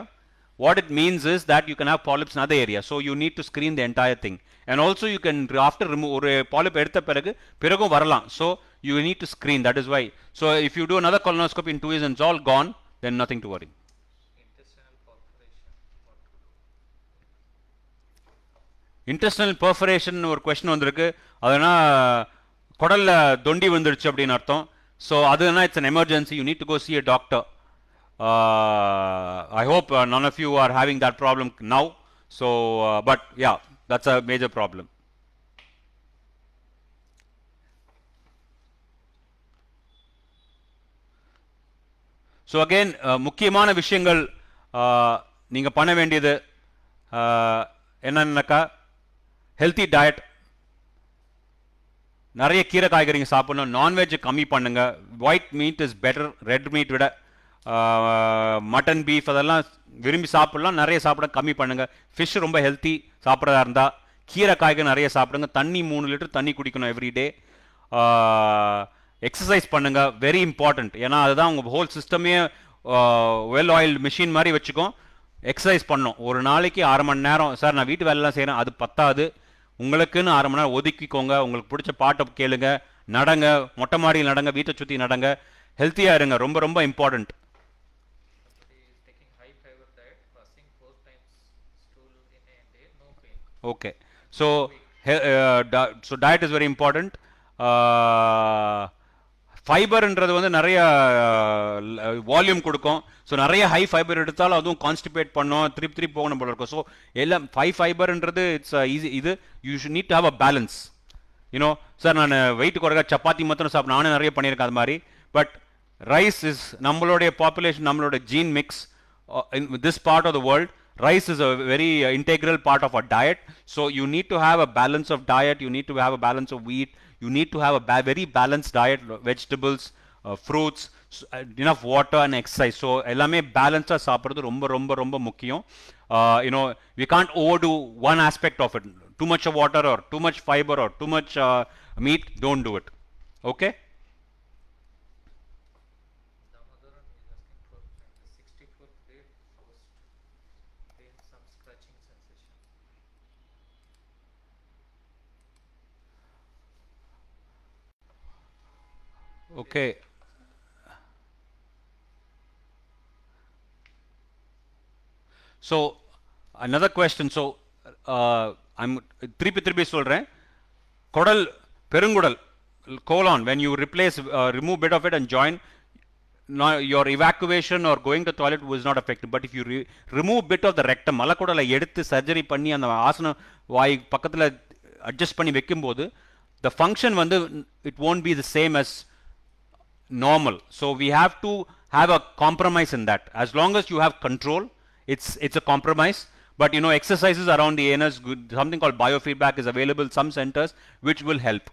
what it means is that you can have polyps in other area, so you need to screen the entire thing. And also you can, after remove or polyp edutha piragum varalam, so you need to screen, that is why. So if you do another colonoscopy in 2 years and it's all gone, then nothing to worry. Intestinal perforation ஒரு question வந்திருக்கு, அதனா குடல்ல தொண்டி வந்துருச்சு அப்படின அர்த்தம். So அதுனா it's an emergency, you need to go see a doctor. I hope none of you are having that problem now. So but yeah, that's a major problem. So again, முக்கியமான விஷயங்கள் நீங்க பண்ண வேண்டியது என்னன்னாக்கா ஹெல்த்தி டயட், நிறைய கீரை காய்கறிங்க சாப்பிடணும், non veg கம்மி பண்ணுங்க, white meat is better red meat விட, மட்டன் பீஃப் அதெல்லாம் விரும்பி சாப்பிடலாம், நிறைய சாப்பிட கம்மி பண்ணுங்க, ஃபிஷ் ரொம்ப ஹெல்த்தி சாப்பிட்றதா இருந்தால், கீரை காய்கறி நிறைய சாப்பிடுங்க, தண்ணி 3 லிட்டர் தண்ணி குடிக்கணும் எவ்ரிடே, எக்ஸசைஸ் பண்ணுங்க, வெரி இம்பார்ட்டண்ட், ஏன்னா அதுதான் உங்கள் ஹோல் சிஸ்டமே வெல் ஆயில்டு மிஷின் மாதிரி வச்சுக்கும். எக்ஸசைஸ் பண்ணணும், ஒரு நாளைக்கு 1/2 மணி நேரம், சார் நான் வீட்டு வேலைலாம் செய்கிறேன் அது பத்தாது, உங்களுக்குன்னு 1/2 மணி நேரம் ஒதுக்கிக்கோங்க, உங்களுக்கு பிடிச்ச பாட்டை கேளுங்க, நடங்க, மொட்டை மாடியில் நடங்க, வீட்டை சுற்றி நடங்க, ஹெல்த்தியாக இருங்க, ரொம்ப ரொம்ப important. Okay, so diet is very important. ஃபைபர்ன்றது வந்து நிறைய வால்யூம் கொடுக்கும் சோ நிறைய ஹை ஃபைபர் எடுத்தால அதுவும் கான்ஸ்டிபேட் பண்ணோம் திருப்பி திருப்பி போகணும் போல இருக்கும் சோ எல்லாம் ஹை ஃபைபர்ன்றது இட்ஸ் ஈஸி இது you should need to have a balance you know sir நான் weight குறைக்க சப்பாத்தி மட்டும் சாப்பிட்டு நானே நிறைய பண்ணியிருக்கேன் அது மாதிரி பட் rice is நம்மளுடைய பாப்புலேஷன் நம்மளுடைய gene mix in this part of the world rice is a very integral part of our diet so you need to have a balance of diet you need to have a balance of wheat you need to have a very balanced diet vegetables fruits enough water and exercise so ellame balance ah saapradhu romba romba romba mukkiyam you know we can't overdo one aspect of it too much of water or too much fiber or too much meat don't do it okay okay so another question so I'm திருப்பி சொல்றேன் குடல் பெருங்குடல் colon when you replace remove bit of it and join now your evacuation or going to toilet was not affected but if you remove bit of the rectum மலக்குடலை எடுத்து surgery பண்ணி அந்த ஆசன வாய் பக்கத்துல adjust பண்ணி வைக்கும்போது the function வந்து it won't be the same as normal so we have to have a compromise in that as long as you have control it's a compromise but you know exercises around the anus good something called biofeedback is available some centers which will help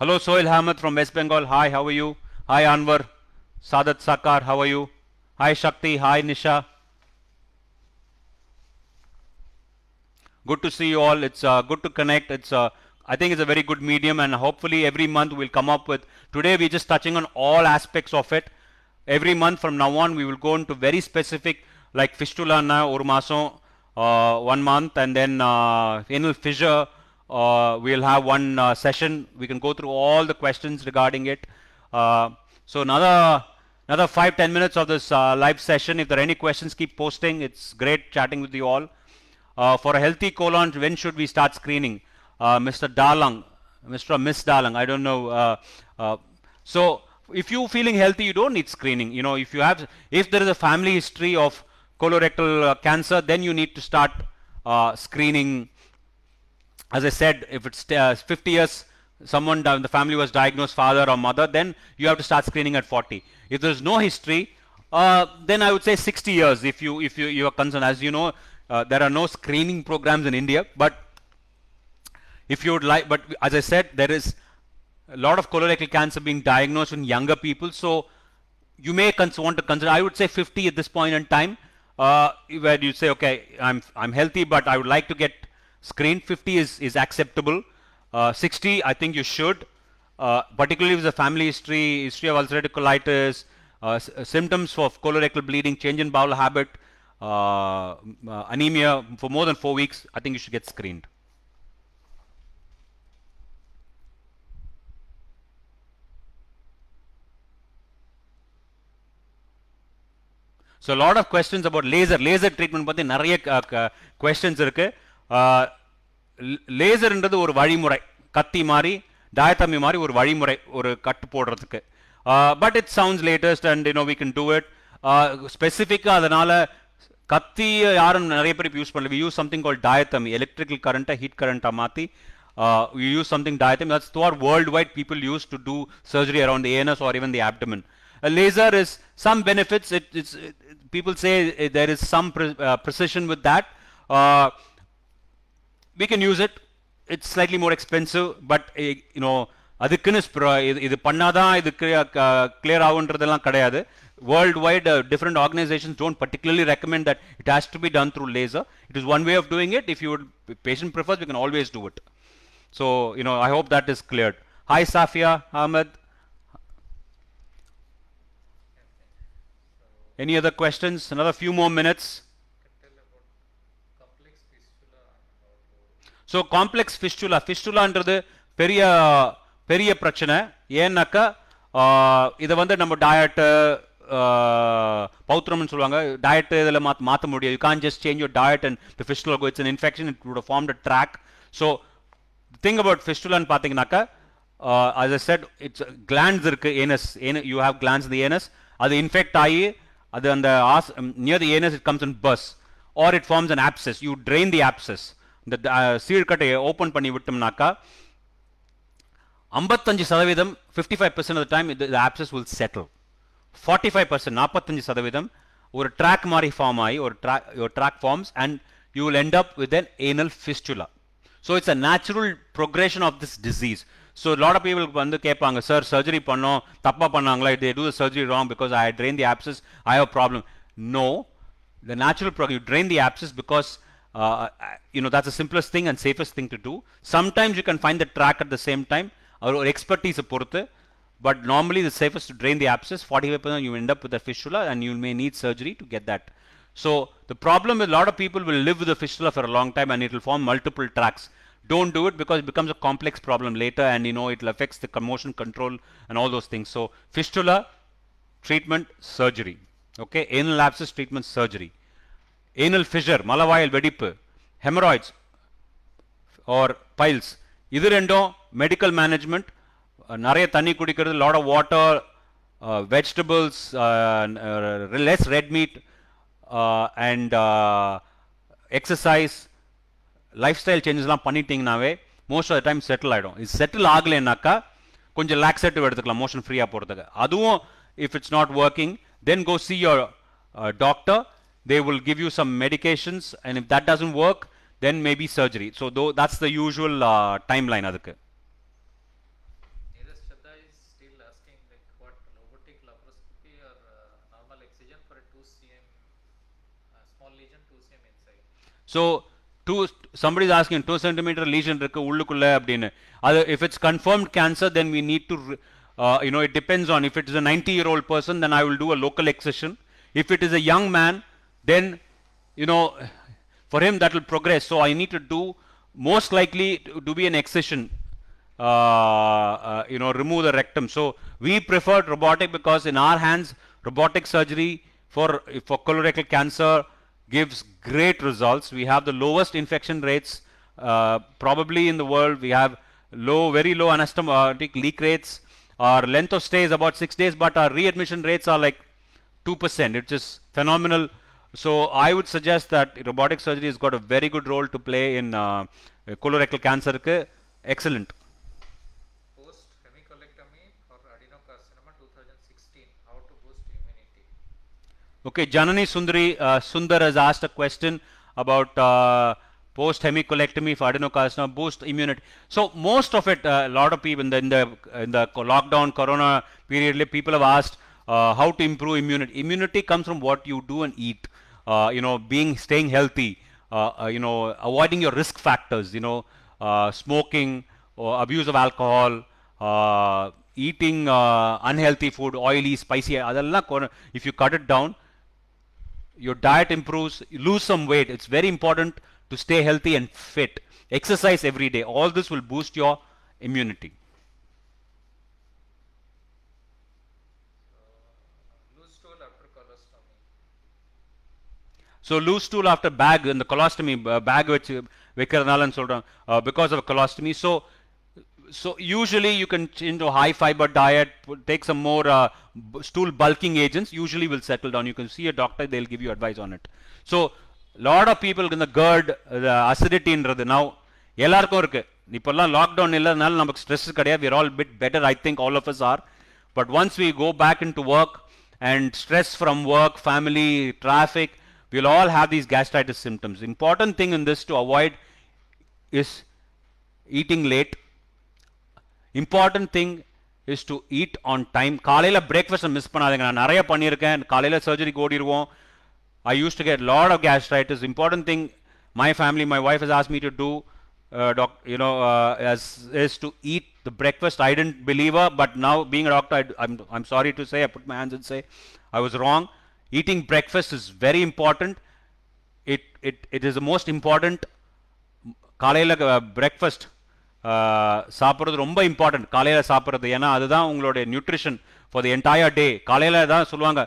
hello Soil Hamad from West Bengal hi how are you hi Anwar Sadat Sakar how are you hi Shakti hi Nisha good to see you all it's good to connect it's I think it's a very good medium and hopefully every month we'll come up with today we're just touching on all aspects of it every month from now on we will go into very specific like fistula na oru masam 1 month and then anal fissure we'll have one session we can go through all the questions regarding it so another 5-10 minutes of this live session if there are any questions keep posting it's great chatting with you all for a healthy colon when should we start screening Mr. Dalang Mr. or Miss Dalang I don't know so if you feeling healthy you don't need screening you know if you have if there is a family history of colorectal cancer then you need to start screening as I said if it's 50 years someone down the family was diagnosed father or mother then you have to start screening at 40 if there is no history then I would say 60 years if you are concerned as you know there are no screening programs in India but if you would like but as I said there is a lot of colorectal cancer being diagnosed in younger people so you may want to consider I would say 50 at this point in time where you say okay I'm healthy but I would like to get screened 50 is acceptable 60 I think you should particularly with the family history of ulcerative colitis symptoms of colorectal bleeding change in bowel habit anemia for more than 4 weeks I think you should get screened so a lot of questions about laser treatment பத்தி நிறைய questions இருக்கு laser ன்றது ஒரு வழிமுறை கத்தி மாதிரி டயட்டமி மாதிரி ஒரு வழிமுறை ஒரு கட் போடுறதுக்கு but it sounds latest and you know we can do it specific அதனால கத்தி யாரும் நிறைய பேர் யூஸ் பண்ணல we use something called diathermy electrical current heat current மாத்தி we use something diathermy that's throughout worldwide people use to do surgery around the anus or even the abdomen a laser is some benefits it's people say there is some precision with that we can use it it's slightly more expensive but you know adukku idu pannada idu clear avundradella kedaiyadu worldwide different organizations don't particularly recommend that it has to be done through laser it is one way of doing it if you would patient prefers we can always do it so you know I hope that is cleared hi Safiya Ahmed any other questions another few more minutes so complex fistula ன்றது பெரிய பிரச்சனை ஏன்னாக்கா இது வந்து நம்ம diet பௌத்ரம்னு சொல்வாங்க diet இதல மாத்த முடியாது you can't just change your diet and the fistula go it's an infection it would have formed a track so the thing about fistula ன்னு பாத்தீங்கன்னாக்கா as I said, it's glands irukku, anus. You have glands in the anus. Adu infect aayi, adu and near the anus it comes and bursts, or it forms an abscess. You drain the abscess. The seerkattai open panni vittumnaka, 55%, 55% of the time the abscess will settle. 45%, 45%, or a track mari form aayi, or your track forms, and you will end up with an anal fistula. So it's a natural progression of this disease. So a lot of people vandu kepanga, sir, surgery panno thappa pannangala, they do the surgery wrong because I drained the abscess, I have a problem. No, the natural you drain the abscess because you know, that's the simplest thing and safest thing to do. Sometimes you can find the track at the same time, or expertise porthu, but normally the safest to drain the abscess. 45% you end up with a fistula, and you may need surgery to get that. So the problem is, a lot of people will live with the fistula for a long time, and it will form multiple tracks. Don't do it because it becomes a complex problem later, and you know, it will affects the motion control and all those things. So fistula treatment, surgery. Okay, anal abscess treatment, surgery. Anal fissure, malavayal vedipu, hemorrhoids or piles. Idu rendum medical management. Nariya thanni kudikkiradhu, lot of water, vegetables, less red meat, and exercise. lifestyle changes la pannittingnaave most of the time settle aidum. Is settle aaglenakka konja laxative eduthikalam motion free ah poradhukku. Aduvum if it's not working, then go see your doctor. They will give you some medications, and if that doesn't work, then maybe surgery. So though that's the usual timeline adukku. So somebody is asking, 2 centimeter lesion irukku ullukulla appadinu. If it's confirmed cancer, then we need to you know, it depends on, if it is a 90-year-old person, then I will do a local excision. If it is a young man, then you know, for him that will progress. So I need to do, most likely to be an excision, you know, remove the rectum. So we prefer robotic because in our hands, robotic surgery for colorectal cancer gives great results. We have the lowest infection rates probably in the world. We have low, very low anastomotic leak rates. Our length of stay is about 6 days, but our readmission rates are like 2%. It's just phenomenal. So I would suggest that robotic surgery has got a very good role to play in colorectal cancer. Excellent. Post hemicolectomy for adenocarcinoma 2016, how to boost immunity? Okay, Janani Sundari, Sundar has asked a question about post hemicolectomy for adenocarcinoma, boost immunity. So most of it, a lot of people in the lockdown corona period, people have asked how to improve immunity. Immunity comes from what you do and eat, you know, staying healthy, you know, avoiding your risk factors, you know, smoking or abuse of alcohol, eating unhealthy food, oily, spicy, adalla. If you cut it down, your diet improves. You lose some weight. It's very important to stay healthy and fit. Exercise every day. All this will boost your immunity. Loose stool after colostomy. So loose stool after bag and the colostomy, bag which Vivekanand sold because of colostomy. So usually you can change to high fiber diet, take some more stool bulking agents, usually will settle down. You can see a doctor, they'll give you advice on it. So lot of people in the GERD, the acidity inradhu now ellarkum irukku. Ippolla lockdown illadanaal namak stress kadaiya, we are all a bit better, I think all of us are. But once we go back into work and stress from work, family, traffic, we'll all have these gastritis symptoms. Important thing in this to avoid is eating late. Important thing is to eat on time. Kaalaila breakfast miss pannadhenga, naan nariya pannirken, kaalaila surgery odiruvom. I used to get a lot of gastritis. Important thing my family, my wife has asked me to do, you know, is to eat the breakfast. I didn't believe her, but now being a doctor, I'm sorry to say, I put my hands and say I was wrong. Eating breakfast is very important. It is the most important. Kaalaila breakfast சாப்பிட்றது ரொம்ப important. காலையில் சாப்பிட்றது, ஏன்னா அதுதான் உங்களுடைய nutrition for the entire day. காலையில் தான் சொல்லுவாங்க,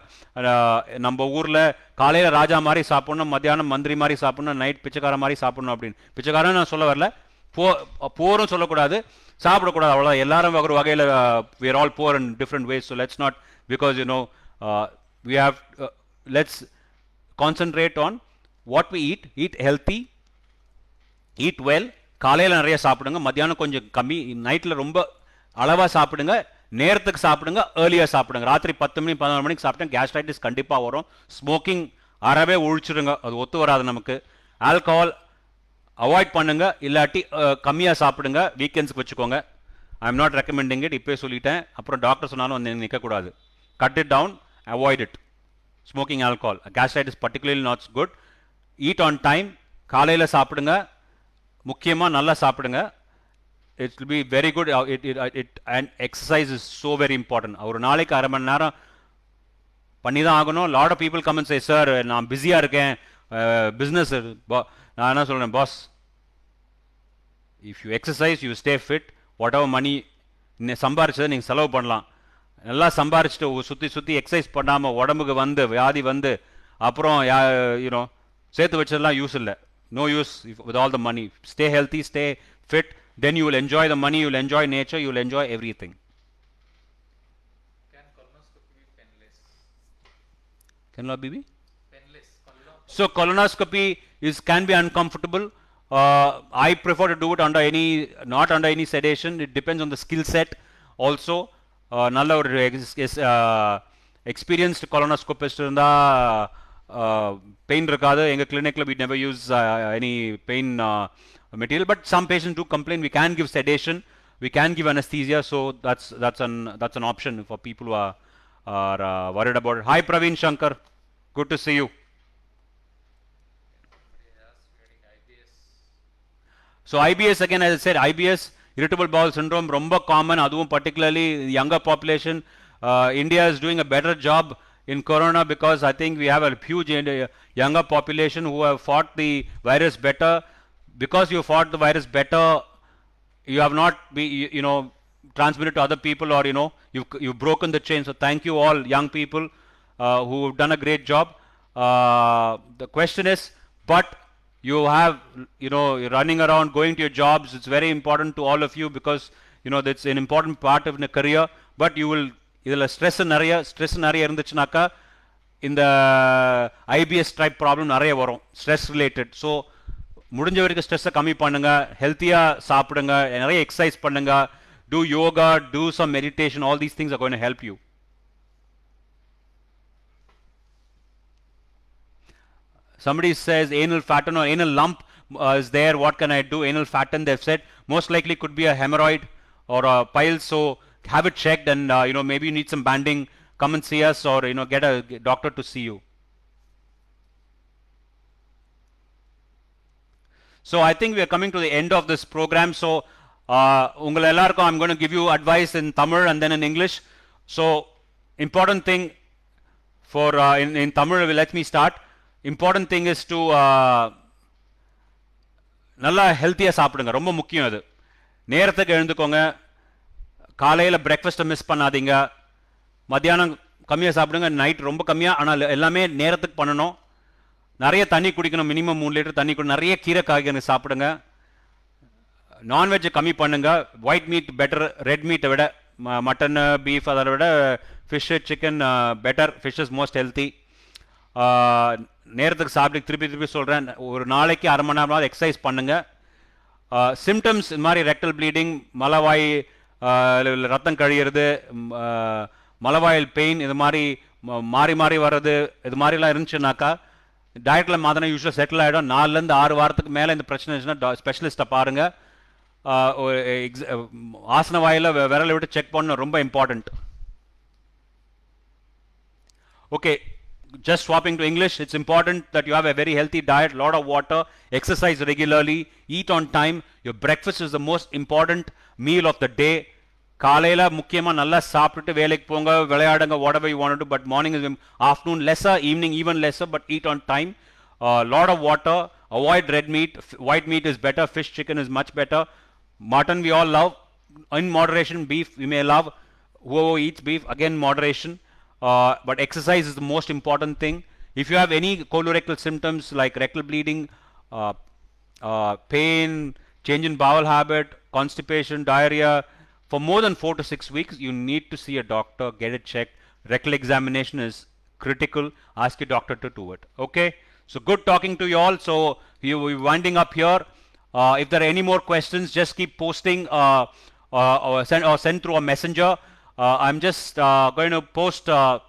நம்ம ஊரில் காலையில் ராஜா மாதிரி சாப்பிட்ணும், மத்தியானம் மந்திரி மாதிரி சாப்பிட்ணும், நைட் பிச்சைக்கார மாதிரி சாப்பிட்ணும் அப்படின்னு. பிச்சைக்காரன் நான் சொல்ல வரல, போரும் சொல்ல கூடாது சாப்பிட கூடாது அவ்வளவுதான் எல்லாரும் ஒரு வகையில we are all poor in different ways so let's not because you know we have let's concentrate on what we eat eat healthy eat well காலையில நிறைய சாப்பிடுங்க மத்தியானம் கொஞ்சம் கம்மி நைட்ல ரொம்ப அளவா சாப்பிடுங்க நேரத்துக்கு சாப்பிடுங்க earlier சாப்பிடுங்க ராத்திரி 10 மணி 11 மணிக்கு சாப்பிட்டா gastritis கண்டிப்பா வரும் ஸ்மோக்கிங் அறவே ஒழிச்சிடுங்க அது ஒத்து வராது நமக்கு ஆல்கஹால் அவாய்ட் பண்ணுங்க இல்லாட்டி கம்மியா சாப்பிடுங்க வீக்கெண்ட்ஸ்க்கு வெச்சுக்கோங்க I am not recommending it இப்பவே சொல்லிட்டேன் அப்புறம் டாக்டர் சொன்னாலும் வந்து நிக்க கூடாது cut it down avoid it smoking alcohol gastritis particularly not good eat on time காலையில சாப்பிடுங்க முக்கியமா நல்லா சாப்பிடுங்க it will be very good and exercise is so very important ஒரு நாளைக்கு அரை மணி நேரம் பண்ணி தான் ஆகணும் lot of people come and say sir நான் பிஸியா இருக்கேன் business நான் என்ன சொல்றேன் boss if you exercise you stay fit whatever money சம்பாரிச்சத நீங்க செலவு பண்ணலாம் நல்லா சம்பாரிச்சிட்டு சுத்தி சுத்தி எக்சர்சைஸ் பண்ணாம உடம்புக்கு வந்து வியாதி வந்து அப்புறம் you know சேர்த்து வச்சதெல்லாம் யூஸ் இல்ல no use with all the money stay healthy stay fit then you will enjoy the money you will enjoy nature you will enjoy everything can colonoscopy be painless can not be painless so colonoscopy is can be uncomfortable I prefer to do it under any not under any sedation it depends on the skill set also nalla or experienced colonoscopist irundha pain irukadhu enga clinic la we never use any pain material but some patients do complain we can give sedation we can give anesthesia so that's an option for people who are worried about it. Hi Praveen Shankar good to see you so IBS again as I said IBS irritable bowel syndrome romba common aduvum particularly younger population India is doing a better job in corona because I think we have a huge younger population who have fought the virus better because you fought the virus better you have not be you know transmitted to other people or you know you've broken the chain so thank you all young people who have done a great job the question is but you have you know you're running around going to your jobs it's very important to all of you because you know that's an important part of your career but you will idla stress nariya irundhuchinaka in the IBS type problem nariya varum stress related so முடிஞ்ச வரைக்கும் ஸ்ட்ரெஸ்ஸை கம்மி பண்ணுங்க ஹெல்த்தியா சாப்பிடுங்க நிறைய exercise பண்ணுங்க do yoga do some meditation all these things are going to help you somebody says anal fatten or anal lump is there what can I do anal fatten they've said most likely could be a hemorrhoid or a pile so have it checked and you know maybe you need some banding come and see us or you know get a doctor to see you so I think we are coming to the end of this program so ungal ellarkum I'm going to give you advice in Tamil and then in English so important thing for in Tamil let me start important thing is to nalla healthy ah saapidunga romba mukkiyam adu nerathukku elundukonga kaalaiyila breakfast miss pannadinga madhyanam kammiya saapidunga night romba kammiya ana ellame nerathukku pannanom நிறைய தண்ணி குடிக்கணும் minimum 3 litre தண்ணி குடி நிறைய கீரை காய்கறிகள் சாப்பிடுங்க non veg கம்மி பண்ணுங்க ஒயிட் மீட் பெட்டர் ரெட் மீட்டை விட மட்டன் பீஃப் அதை விட fish chicken better fish is most healthy நேரத்துக்கு சாப்பிட்டு திருப்பி சொல்றேன் ஒரு நாளைக்கு அரை மணி நேரமாவது எக்சர்சைஸ் பண்ணுங்க சிம்டம்ஸ் இந்த மாதிரி ரெக்டல் ப்ளீடிங் மலவாய் ரத்தம் கழியிறது மலவாயில் பெயின் இது மாதிரி மாறி மாறி வர்றது இது மாதிரிலாம் இருந்துச்சுன்னாக்கா டயட்ல மாத்திரம் யூசுவலா செட்டில் ஆயிடும் 4 இருந்து 6 வாரத்துக்கு மேல இந்த பிரச்சனை இருந்துச்சுன்னா ஸ்பெஷலிஸ்ட்டை பாருங்க ஆசன வாயில விரலை விட்டு செக் பண்ணணும் ரொம்ப important okay just swapping to English it's important that you have a very healthy diet lot of water exercise regularly eat on time your breakfast is the most important meal of the day காலையில முக்கியமா நல்லா சாப்பிட்டு வேலைக்கு போங்க விளையாடுங்க whatever you want to do but morning is afternoon lesser evening even lesser but eat on time lot of water avoid red meat white meat is better fish chicken is much better mutton we all love in moderation beef we may love whoever eats beef again moderation but exercise is the most important thing if you have any colorectal symptoms like rectal bleeding pain change in bowel habit, constipation, diarrhea, for more than 4 to 6 weeks, you need to see a doctor, get it checked. Rectal examination is critical. Ask your doctor to do it. Okay. So good talking to you all. So you're winding up here. If there are any more questions, just keep posting or send through a messenger. I'm just going to post. Let's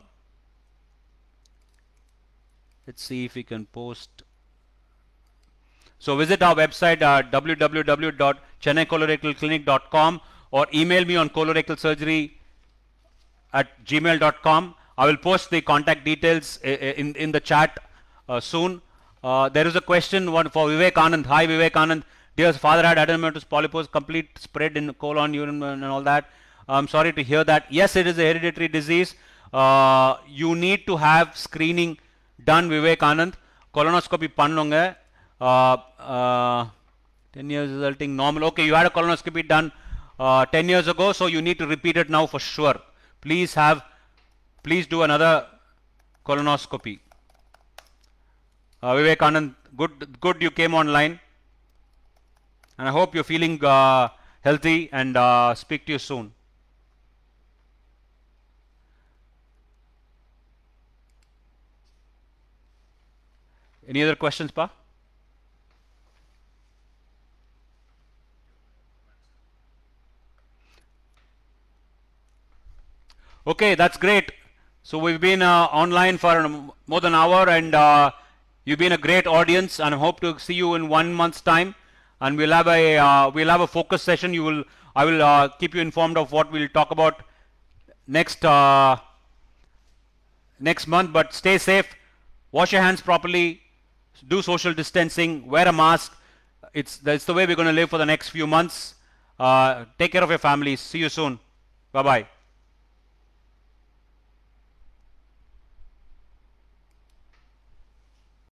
see if we can post. So visit our website www.chennaicolorectalclinic.com or email me on colorectalsurgery@gmail.com. I will post the contact details in the chat soon. There is a question one for Vivekanand. Hi Vivekanand, dear father had adenomatous polyps, complete spread in colon, urine, and all that. I'm sorry to hear that. Yes, it is a hereditary disease. You need to have screening done, Vivekanand. Colonoscopy pannunga. 10 years resulting normal. Okay, you had a colonoscopy done 10 years ago, so you need to repeat it now for sure. Please do another colonoscopy. Vivekanand, good you came online, and I hope you're feeling healthy, and speak to you soon. Any other questions, Pa? Okay, that's great. So we've been online for more than an hour, and you've been a great audience, and I hope to see you in 1 month's time, and we'll have a focus session. I will keep you informed of what we'll talk about next month. But stay safe, wash your hands properly, do social distancing, wear a mask. That's the way we're going to live for the next few months. Take care of your families. See you soon. Bye bye.